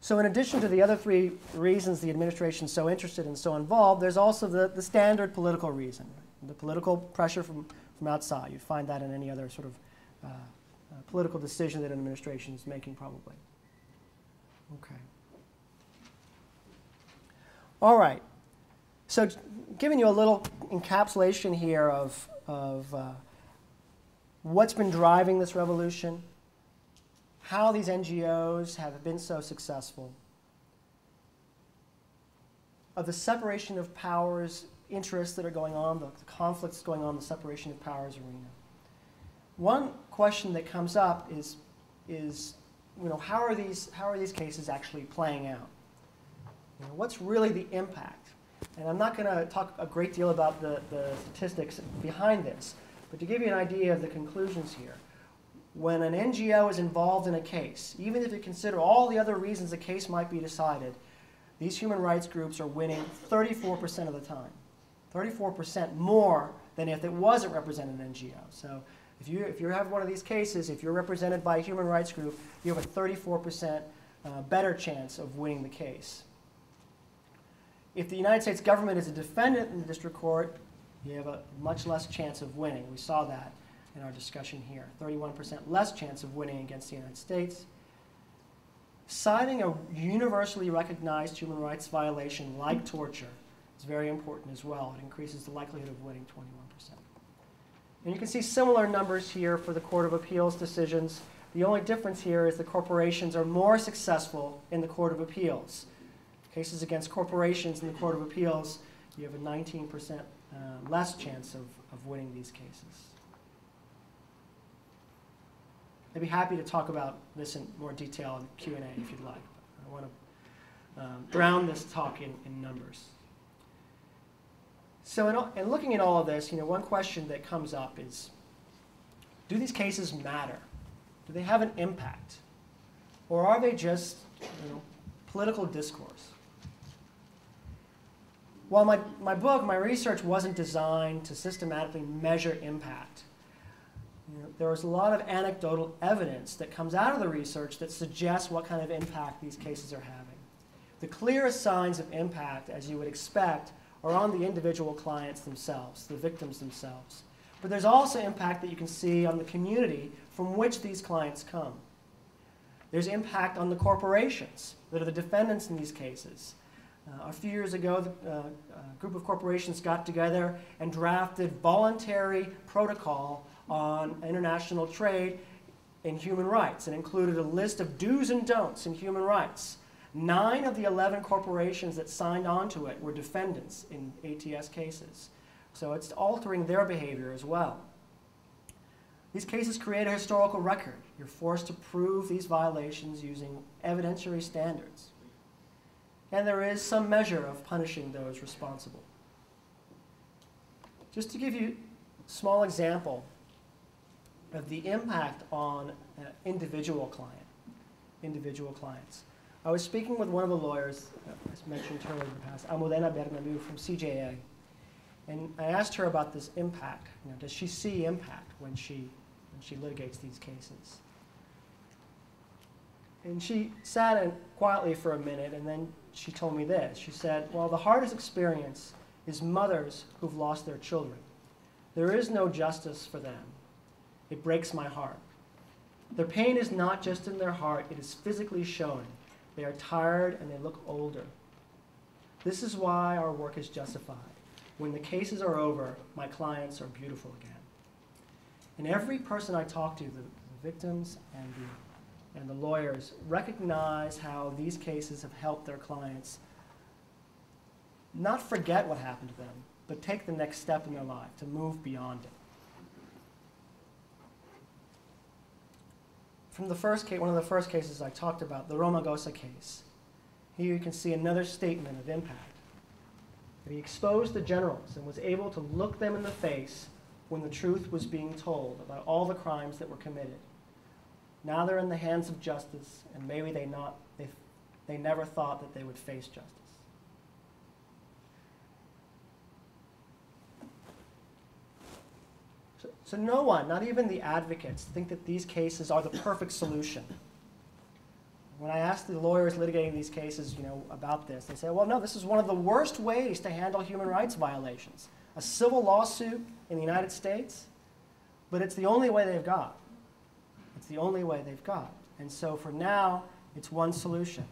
So in addition to the other three reasons the administration is so interested and so involved, there's also the standard political reason. The political pressure from outside. You'd find that in any other sort of political decision that an administration is making, probably. Okay. All right. So giving you a little encapsulation here of what's been driving this revolution, how these NGOs have been so successful, of the separation of powers interests that are going on, the conflicts going on in the separation of powers arena. One question that comes up is you know, how are these cases actually playing out? You know, what's really the impact? And I'm not going to talk a great deal about the statistics behind this, but to give you an idea of the conclusions here, when an NGO is involved in a case, even if you consider all the other reasons the case might be decided, these human rights groups are winning 34% of the time. 34% more than if it wasn't represented in an NGO. So if you have one of these cases, if you're represented by a human rights group, you have a 34% better chance of winning the case. If the United States government is a defendant in the district court, you have a much less chance of winning. We saw that in our discussion here. 31% less chance of winning against the United States. Citing a universally recognized human rights violation like torture, it's very important as well. It increases the likelihood of winning 21%. And you can see similar numbers here for the Court of Appeals decisions. The only difference here is the corporations are more successful in the Court of Appeals. Cases against corporations in the Court of Appeals, you have a 19% less chance of winning these cases. I'd be happy to talk about this in more detail in Q&A if you'd like. But I want to drown this talk in numbers. So in looking at all of this, one question that comes up is, do these cases matter? Do they have an impact? Or are they just political discourse? While my book, my research wasn't designed to systematically measure impact, there was a lot of anecdotal evidence that comes out of the research that suggests what kind of impact these cases are having. The clearest signs of impact, as you would expect, are on the individual clients themselves, the victims themselves. But there's also impact that you can see on the community from which these clients come. There's impact on the corporations that are the defendants in these cases. A few years ago, a group of corporations got together and drafted voluntary protocol on international trade in human rights, and included a list of do's and don'ts in human rights. 9 of the 11 corporations that signed on to it were defendants in ATS cases. So it's altering their behavior as well. These cases create a historical record. You're forced to prove these violations using evidentiary standards. And there is some measure of punishing those responsible. Just to give you a small example of the impact on an individual clients. I was speaking with one of the lawyers, as mentioned earlier in the past, Almudena Bernabeu from CJA, and I asked her about this impact. Does she see impact when she litigates these cases? And she sat in quietly for a minute, and then she told me this. She said, well, the hardest experience is mothers who've lost their children. There is no justice for them. It breaks my heart. Their pain is not just in their heart, it is physically showing. They are tired and they look older. This is why our work is justified. When the cases are over, my clients are beautiful again. And every person I talk to, the victims and the lawyers, recognize how these cases have helped their clients not forget what happened to them, but take the next step in their life to move beyond it. From the first case, one of the first cases I talked about, the Romagosa case, here you can see another statement of impact. He exposed the generals and was able to look them in the face when the truth was being told about all the crimes that were committed. Now they're in the hands of justice, and maybe they never thought that they would face justice. So no one, not even the advocates, think that these cases are the perfect solution. When I asked the lawyers litigating these cases about this, they said, well, no, this is one of the worst ways to handle human rights violations. A civil lawsuit in the United States, but it's the only way they've got. It's the only way they've got. And so for now, it's one solution.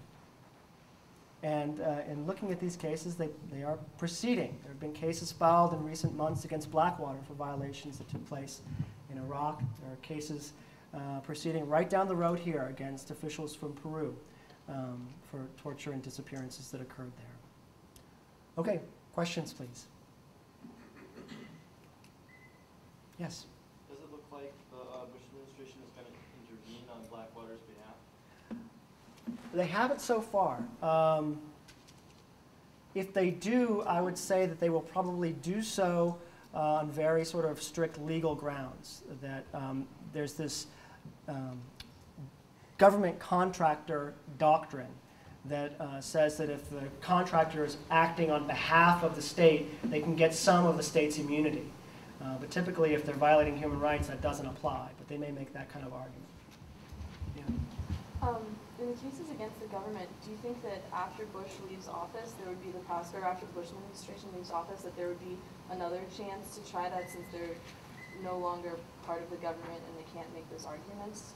And in looking at these cases, they are proceeding. There have been cases filed in recent months against Blackwater for violations that took place in Iraq. There are cases proceeding right down the road here against officials from Peru for torture and disappearances that occurred there. Okay, questions, please. Yes? Does it look like the Bush administration is going to intervene on Blackwater's behalf? They haven't so far. If they do, I would say that they will probably do so on very sort of strict legal grounds. That there's this government contractor doctrine that says that if the contractor is acting on behalf of the state, they can get some of the state's immunity. But typically, if they're violating human rights, that doesn't apply. But they may make that kind of argument. Yeah. In the cases against the government, do you think that after Bush leaves office, there would be the prospect, or after Bush administration leaves office, that there would be another chance to try that since they're no longer part of the government and they can't make those arguments?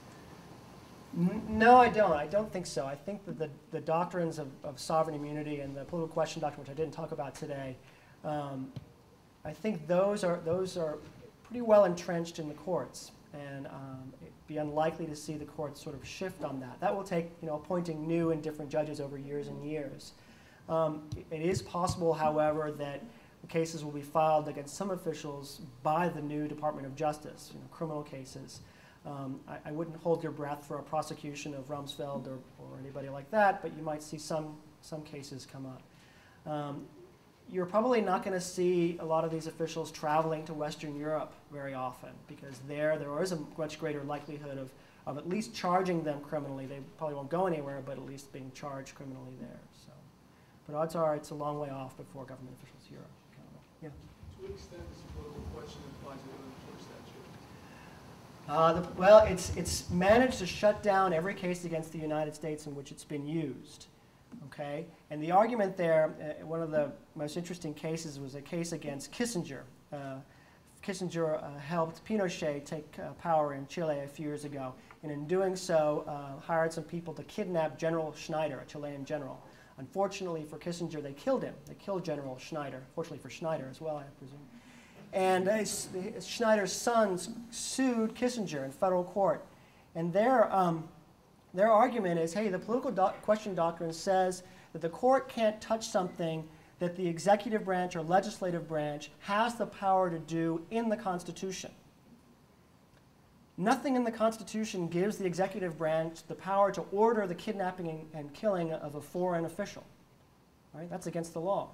No, I don't. I don't think so. I think that the doctrines of sovereign immunity and the political question doctrine, which I didn't talk about today, I think those are pretty well entrenched in the courts. And it'd be unlikely to see the courts sort of shift on that. That will take appointing new and different judges over years and years. It is possible, however, that cases will be filed against some officials by the new Department of Justice, criminal cases. I wouldn't hold your breath for a prosecution of Rumsfeld or anybody like that, but you might see some cases come up. you're probably not going to see a lot of these officials traveling to Western Europe very often, because there is a much greater likelihood of at least charging them criminally. They probably won't go anywhere, but at least being charged criminally there. So, but odds are it's a long way off before government officials here. Yeah. To what extent is the political question implies in the tort statute? Well, it's managed to shut down every case against the United States in which it's been used. Okay, and the argument there, one of the most interesting cases was a case against Kissinger. Kissinger helped Pinochet take power in Chile a few years ago, and in doing so hired some people to kidnap General Schneider, a Chilean general. Unfortunately for Kissinger, they killed him. They killed General Schneider, fortunately for Schneider as well, I presume. And Schneider's sons sued Kissinger in federal court, and their argument is, hey, the political question doctrine says that the court can't touch something that the executive branch or legislative branch has the power to do in the Constitution. Nothing in the Constitution gives the executive branch the power to order the kidnapping and killing of a foreign official. Right? That's against the law.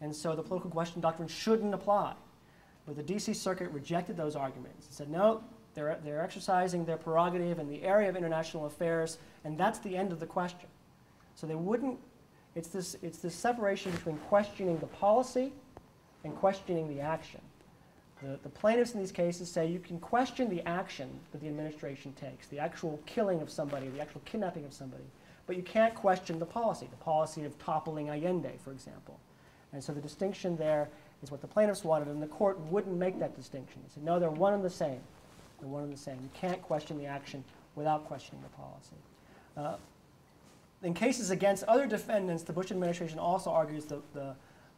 And so the political question doctrine shouldn't apply. But the D.C. Circuit rejected those arguments and said, no, they're exercising their prerogative in the area of international affairs, and that's the end of the question. So they wouldn't, it's this separation between questioning the policy and questioning the action. The plaintiffs in these cases say you can question the action that the administration takes, the actual killing of somebody, the actual kidnapping of somebody, but you can't question the policy of toppling Allende, for example. And so the distinction there is what the plaintiffs wanted, and the court wouldn't make that distinction. They said, no, they're one and the same. They're one and the same. You can't question the action without questioning the policy. In cases against other defendants, the Bush administration also argues the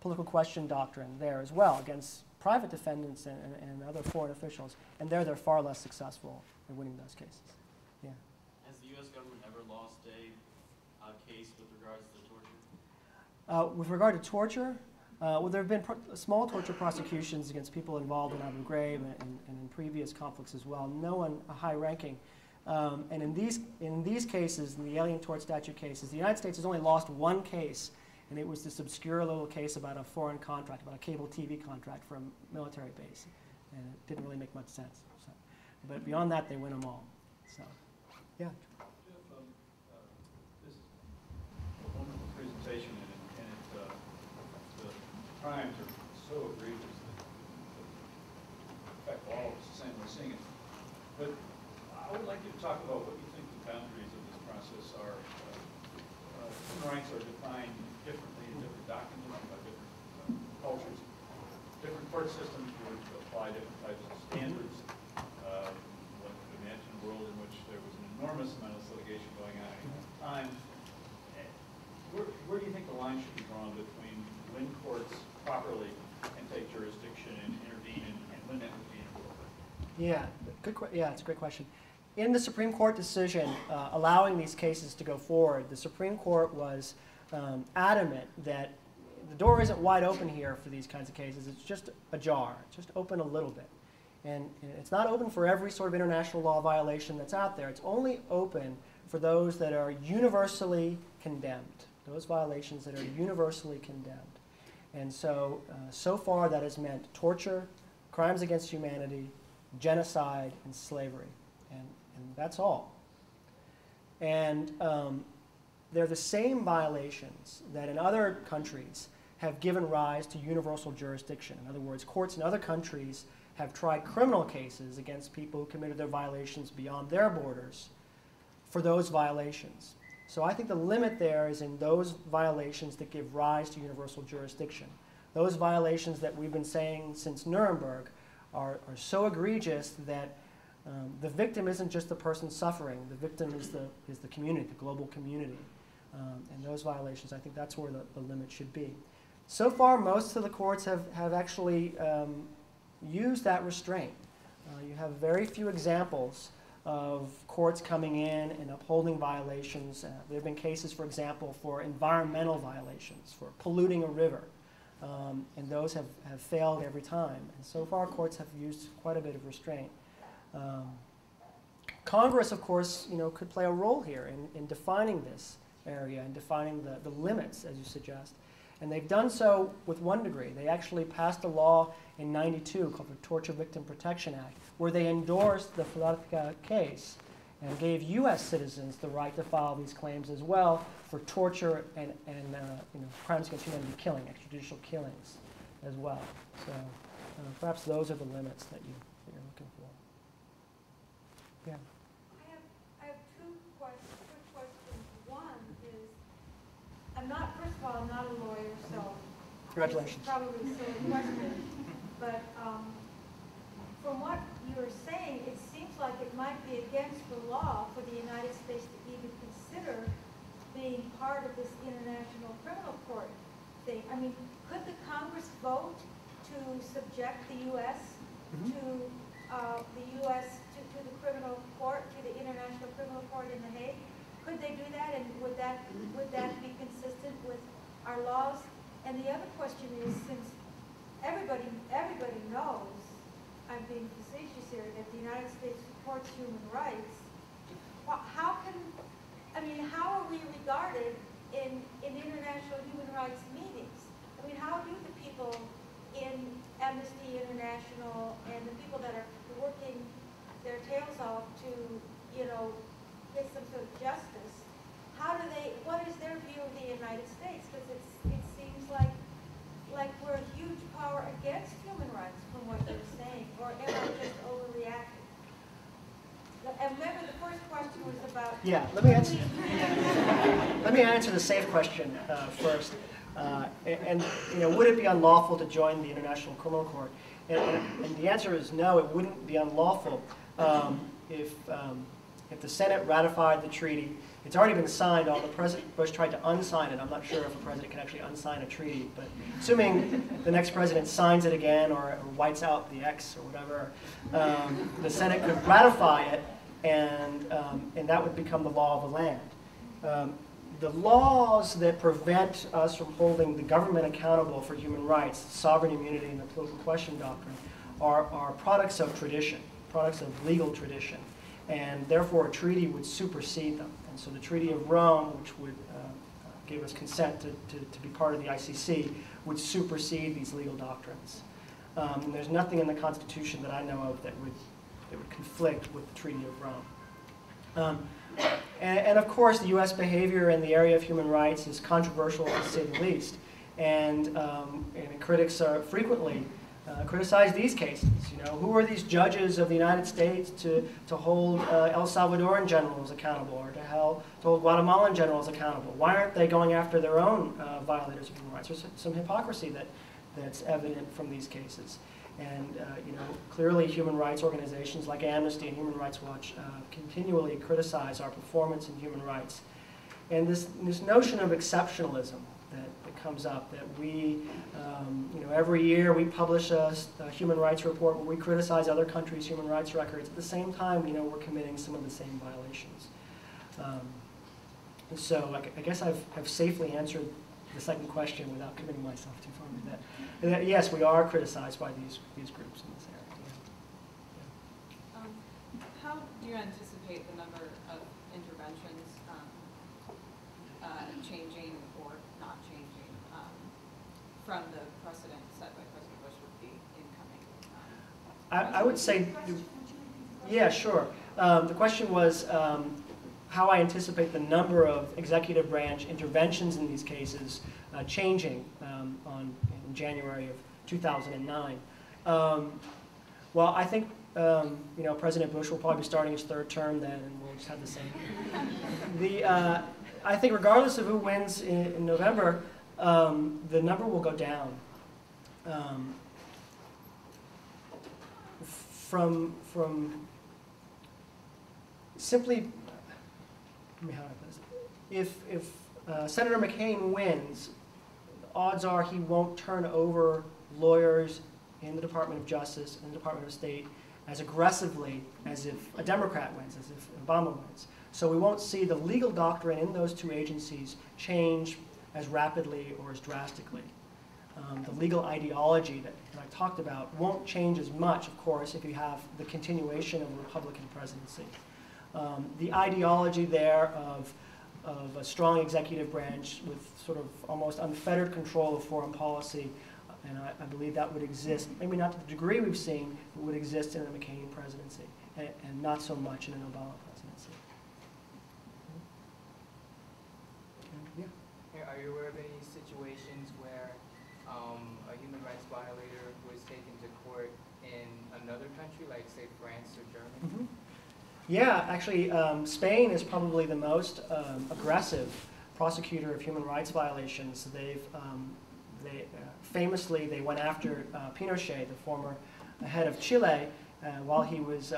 political question doctrine there as well, against private defendants and other foreign officials. And there, they're far less successful in winning those cases. Yeah. Has the U.S. government ever lost a case with regards to torture? With regard to torture? Well, there have been small torture prosecutions against people involved in Abu Ghraib and in previous conflicts as well. No one high-ranking, and in these cases, in the Alien Tort Statute cases, the United States has only lost one case, and it was this obscure little case about a foreign contract, about a cable TV contract for a military base, and it didn't really make much sense. So. But beyond that, they win them all. So, yeah. Jeff, this is a wonderful presentation. Crimes are so egregious that affect all of us the same way seeing it. But I would like you to talk about what you think the boundaries of this process are. Human rights are defined differently in different documents by different cultures. Different court systems would apply different types of standards. One could imagine a world in which there was an enormous amount of litigation going on at any time. Where do you think the line should be drawn between when courts properly can take jurisdiction and intervene, and when that would be inappropriate? Yeah, it's a great question. In the Supreme Court decision allowing these cases to go forward, the Supreme Court was adamant that the door isn't wide open here for these kinds of cases. It's just ajar, just open a little bit. And it's not open for every sort of international law violation that's out there. It's only open for those that are universally condemned, those violations that are universally condemned. And so, so far that has meant torture, crimes against humanity, genocide, and slavery. And that's all. And they're the same violations that in other countries have given rise to universal jurisdiction. In other words, courts in other countries have tried criminal cases against people who committed their violations beyond their borders for those violations. So I think the limit there is in those violations that give rise to universal jurisdiction. Those violations that we've been saying since Nuremberg are so egregious that the victim isn't just the person suffering. The victim is the community, the global community. And those violations, I think that's where the limit should be. So far, most of the courts have actually used that restraint. You have very few examples of courts coming in and upholding violations. There have been cases, for example, for environmental violations, for polluting a river. And those have failed every time. And so far, courts have used quite a bit of restraint. Congress, of course, could play a role here in defining this area and defining the limits, as you suggest. And they've done so with one degree. They actually passed a law in '92 called the Torture Victim Protection Act, where they endorsed the Filartiga case and gave U.S. citizens the right to file these claims as well for torture and crimes against humanity, killing, extrajudicial killings as well. So perhaps those are the limits that you're looking for. Yeah. I have two questions. One is, first of all, I'm not a lawyer, so congratulations. This is probably a silly question, but from what you're saying, it seems like it might be against the law for the United States to even consider being part of this International Criminal Court thing. I mean, could the Congress vote to subject the U.S. Mm-hmm. to the criminal court, to the International Criminal Court in The Hague? Could they do that, and would that be consistent with our laws? And the other question is, since everybody knows, I'm being facetious here, that the United States supports human rights, well, how are we regarded in international human rights meetings? I mean, how do the people in Amnesty International and the people that are working their tails off to, get some sort of justice, what is their view of the United States? Because it seems like we're a huge power against human rights from what they're saying, or am I just overreacting? And remember, the first question was about... Yeah, let me answer. Let me answer the safe question first. Would it be unlawful to join the International Criminal Court? And the answer is no, it wouldn't be unlawful if the Senate ratified the treaty. It's already been signed, although President Bush tried to unsign it. I'm not sure if a president can actually unsign a treaty, but assuming the next president signs it again or wipes out the X or whatever, the Senate could ratify it, and that would become the law of the land. The laws that prevent us from holding the government accountable for human rights, sovereign immunity and the political question doctrine, are products of tradition, products of legal tradition, and therefore a treaty would supersede them. And so the Treaty of Rome, which would give us consent to be part of the ICC, would supersede these legal doctrines. And there's nothing in the Constitution that I know of that would conflict with the Treaty of Rome. And of course, the U.S. behavior in the area of human rights is controversial, to say the least. And critics are frequently criticize these cases. Who are these judges of the United States to hold El Salvadoran generals accountable, or to hold Guatemalan generals accountable? Why aren't they going after their own violators of human rights? There's some hypocrisy that's evident from these cases. And clearly human rights organizations like Amnesty and Human Rights Watch continually criticize our performance in human rights. And this notion of exceptionalism that comes up, that we, every year we publish a human rights report where we criticize other countries' human rights records. At the same time, we're committing some of the same violations. I guess I've safely answered the second question without committing myself too far with that. Yes, we are criticized by these groups in this area. Yeah. How do you anticipate the number of interventions changing or not changing from the precedent set by President Bush with the incoming? I would say, yeah, sure. The question was how I anticipate the number of executive branch interventions in these cases changing in January of 2009. Well, I think President Bush will probably be starting his third term then, and we'll just have the same. I think regardless of who wins in November, the number will go down. From simply, if Senator McCain wins, odds are he won't turn over lawyers in the Department of Justice and the Department of State as aggressively as if a Democrat wins, as if Obama wins. So we won't see the legal doctrine in those two agencies change as rapidly or as drastically. The legal ideology that I talked about won't change as much, of course, if you have the continuation of a Republican presidency. The ideology there of of a strong executive branch with sort of almost unfettered control of foreign policy. And I believe that would exist, maybe not to the degree we've seen, but would exist in a McCain presidency, and not so much in an Obama presidency. Yeah. Hey, are you aware of any situations where a human rights violator was taken to court in another country, like say France or Germany? Mm-hmm. Yeah, actually Spain is probably the most aggressive prosecutor of human rights violations. They've famously, they went after Pinochet, the former head of Chile, while he was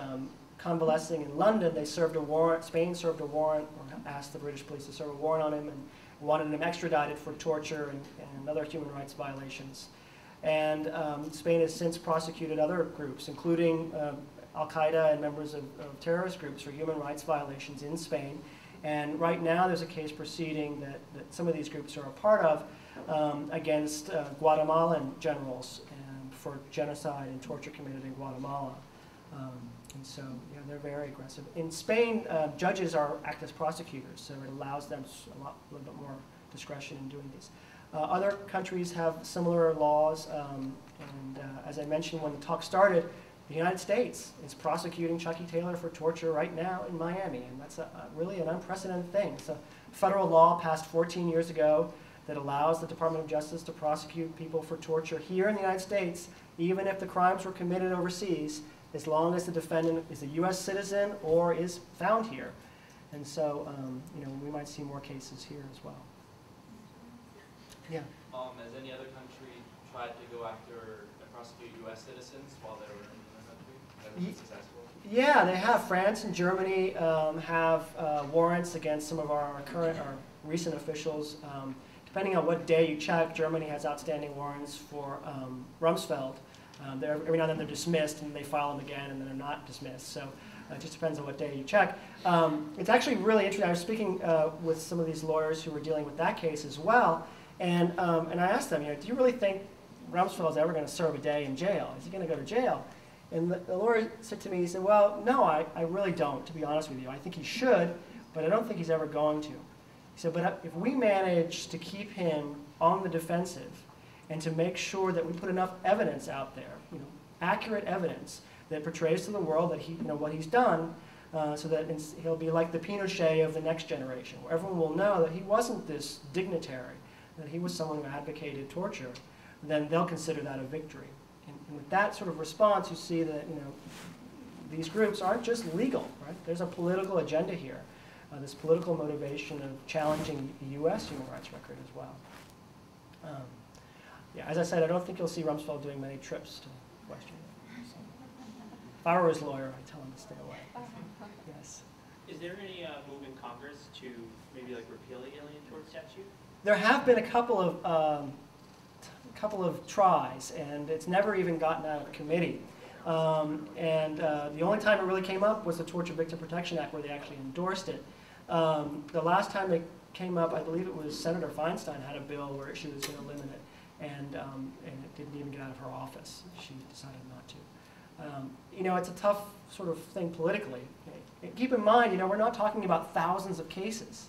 convalescing in London. They served a warrant, Spain served a warrant, or asked the British police to serve a warrant on him, and wanted him extradited for torture and other human rights violations. And Spain has since prosecuted other groups, including Al-Qaeda and members of terrorist groups, for human rights violations in Spain. And right now there's a case proceeding that some of these groups are a part of, against Guatemalan generals for genocide and torture committed in Guatemala. And so, yeah, they're very aggressive. In Spain, judges act as prosecutors, so it allows them a little bit more discretion in doing these. Other countries have similar laws, and as I mentioned when the talk started, the United States is prosecuting Chucky Taylor for torture right now in Miami, and that's really an unprecedented thing. It's a federal law passed 14 years ago that allows the Department of Justice to prosecute people for torture here in the United States, even if the crimes were committed overseas, as long as the defendant is a U.S. citizen or is found here. And so, you know, we might see more cases here as well. Yeah. Has any other country tried to go after and prosecute U.S. citizens while they were in the country? That was successful? Yeah, they have. France and Germany have warrants against some of our recent officials. Depending on what day you check, Germany has outstanding warrants for Rumsfeld. Every now and then they're dismissed, and they file them again, and then they're not dismissed. So it just depends on what day you check. It's actually really interesting. I was speaking with some of these lawyers who were dealing with that case as well, and I asked them, you know, do you really think Rumsfeld's ever going to serve a day in jail? Is he going to go to jail? And the lawyer said to me, he said, well, no, I really don't, to be honest with you. I think he should, but I don't think he's ever going to. He said, but if we manage to keep him on the defensive and to make sure that we put enough evidence out there, you know, accurate evidence that portrays to the world that he, you know, what he's done, so that he'll be like the Pinochet of the next generation, where everyone will know that he wasn't this dignitary, that he was someone who advocated torture, then they'll consider that a victory. And with that sort of response, you see that, you know, these groups aren't just legal, right? There's a political agenda here. This political motivation of challenging the U.S. human rights record as well. Yeah, as I said, I don't think you'll see Rumsfeld doing many trips to question it. So. If I were his lawyer, I'd tell him to stay away. Yes. Is there any move in Congress to maybe like repeal the Alien Tort statute? There have been a couple of tries, and it's never even gotten out of committee. The only time it really came up was the Torture Victim Protection Act, where they actually endorsed it. The last time it came up, I believe it was Senator Feinstein had a bill where she was going to limit it, and it didn't even get out of her office. She decided not to. You know, it's a tough sort of thing politically. And keep in mind, you know, we're not talking about thousands of cases.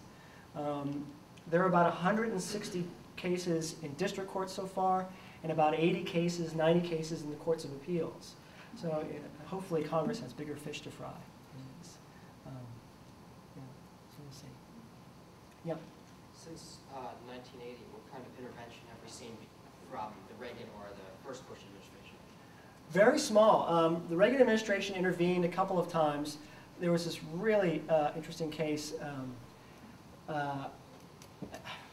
There are about 160 cases in district courts so far, and about 80 cases, 90 cases in the courts of appeals. So hopefully Congress has bigger fish to fry. Yeah, so we'll see. Yeah. Since 1980, what kind of intervention have we seen from the Reagan or the first Bush administration? Very small. The Reagan administration intervened a couple of times. There was this really interesting case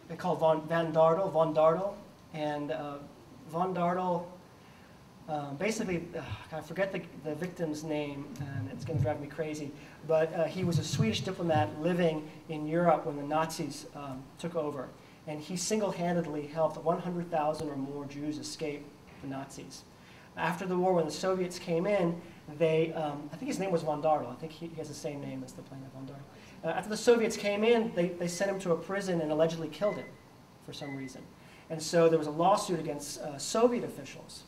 they called Von Dartel, and Von Dartel. Basically, I forget the victim's name, and it's going to drive me crazy, but he was a Swedish diplomat living in Europe when the Nazis took over, and he single-handedly helped 100,000 or more Jews escape the Nazis. After the war, when the Soviets came in, they, I think his name was Von Dartel, I think he has the same name as the plaintiff, Von Dartel. After the Soviets came in, they sent him to a prison and allegedly killed him for some reason. And so there was a lawsuit against Soviet officials.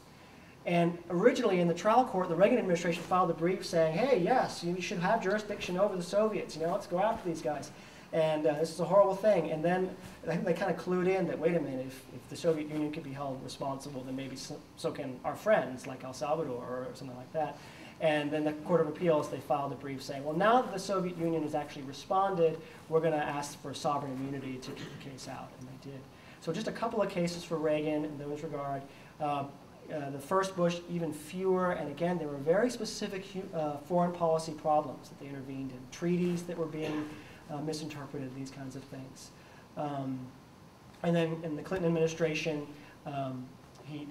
And originally in the trial court, the Reagan administration filed a brief saying, hey, yes, you should have jurisdiction over the Soviets. You know, let's go after these guys. And this is a horrible thing. And then I think they kind of clued in that, wait a minute, if the Soviet Union could be held responsible, then maybe so can our friends, like El Salvador or something like that. And then the Court of Appeals, they filed a brief saying, well, now that the Soviet Union has actually responded, we're going to ask for sovereign immunity to keep the case out, and they did. So just a couple of cases for Reagan in that regard. The first Bush, even fewer, and again, there were very specific foreign policy problems that they intervened in, treaties that were being misinterpreted, these kinds of things. And then in the Clinton administration, he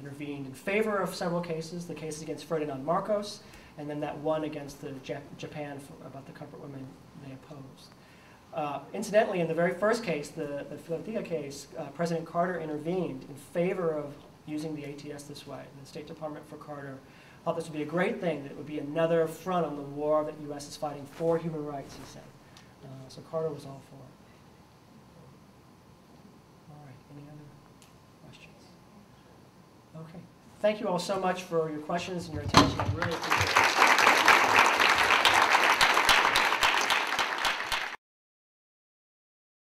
intervened in favor of several cases, the cases against Ferdinand Marcos, and then that one against the Japan about the comfort women they opposed. Incidentally, in the very first case, the Filartiga case, President Carter intervened in favor of using the ATS this way. The State Department for Carter thought this would be a great thing, that it would be another front on the war that the U.S. is fighting for human rights, he said. So Carter was all for it. Okay. Thank you all so much for your questions and your attention. I really appreciate it.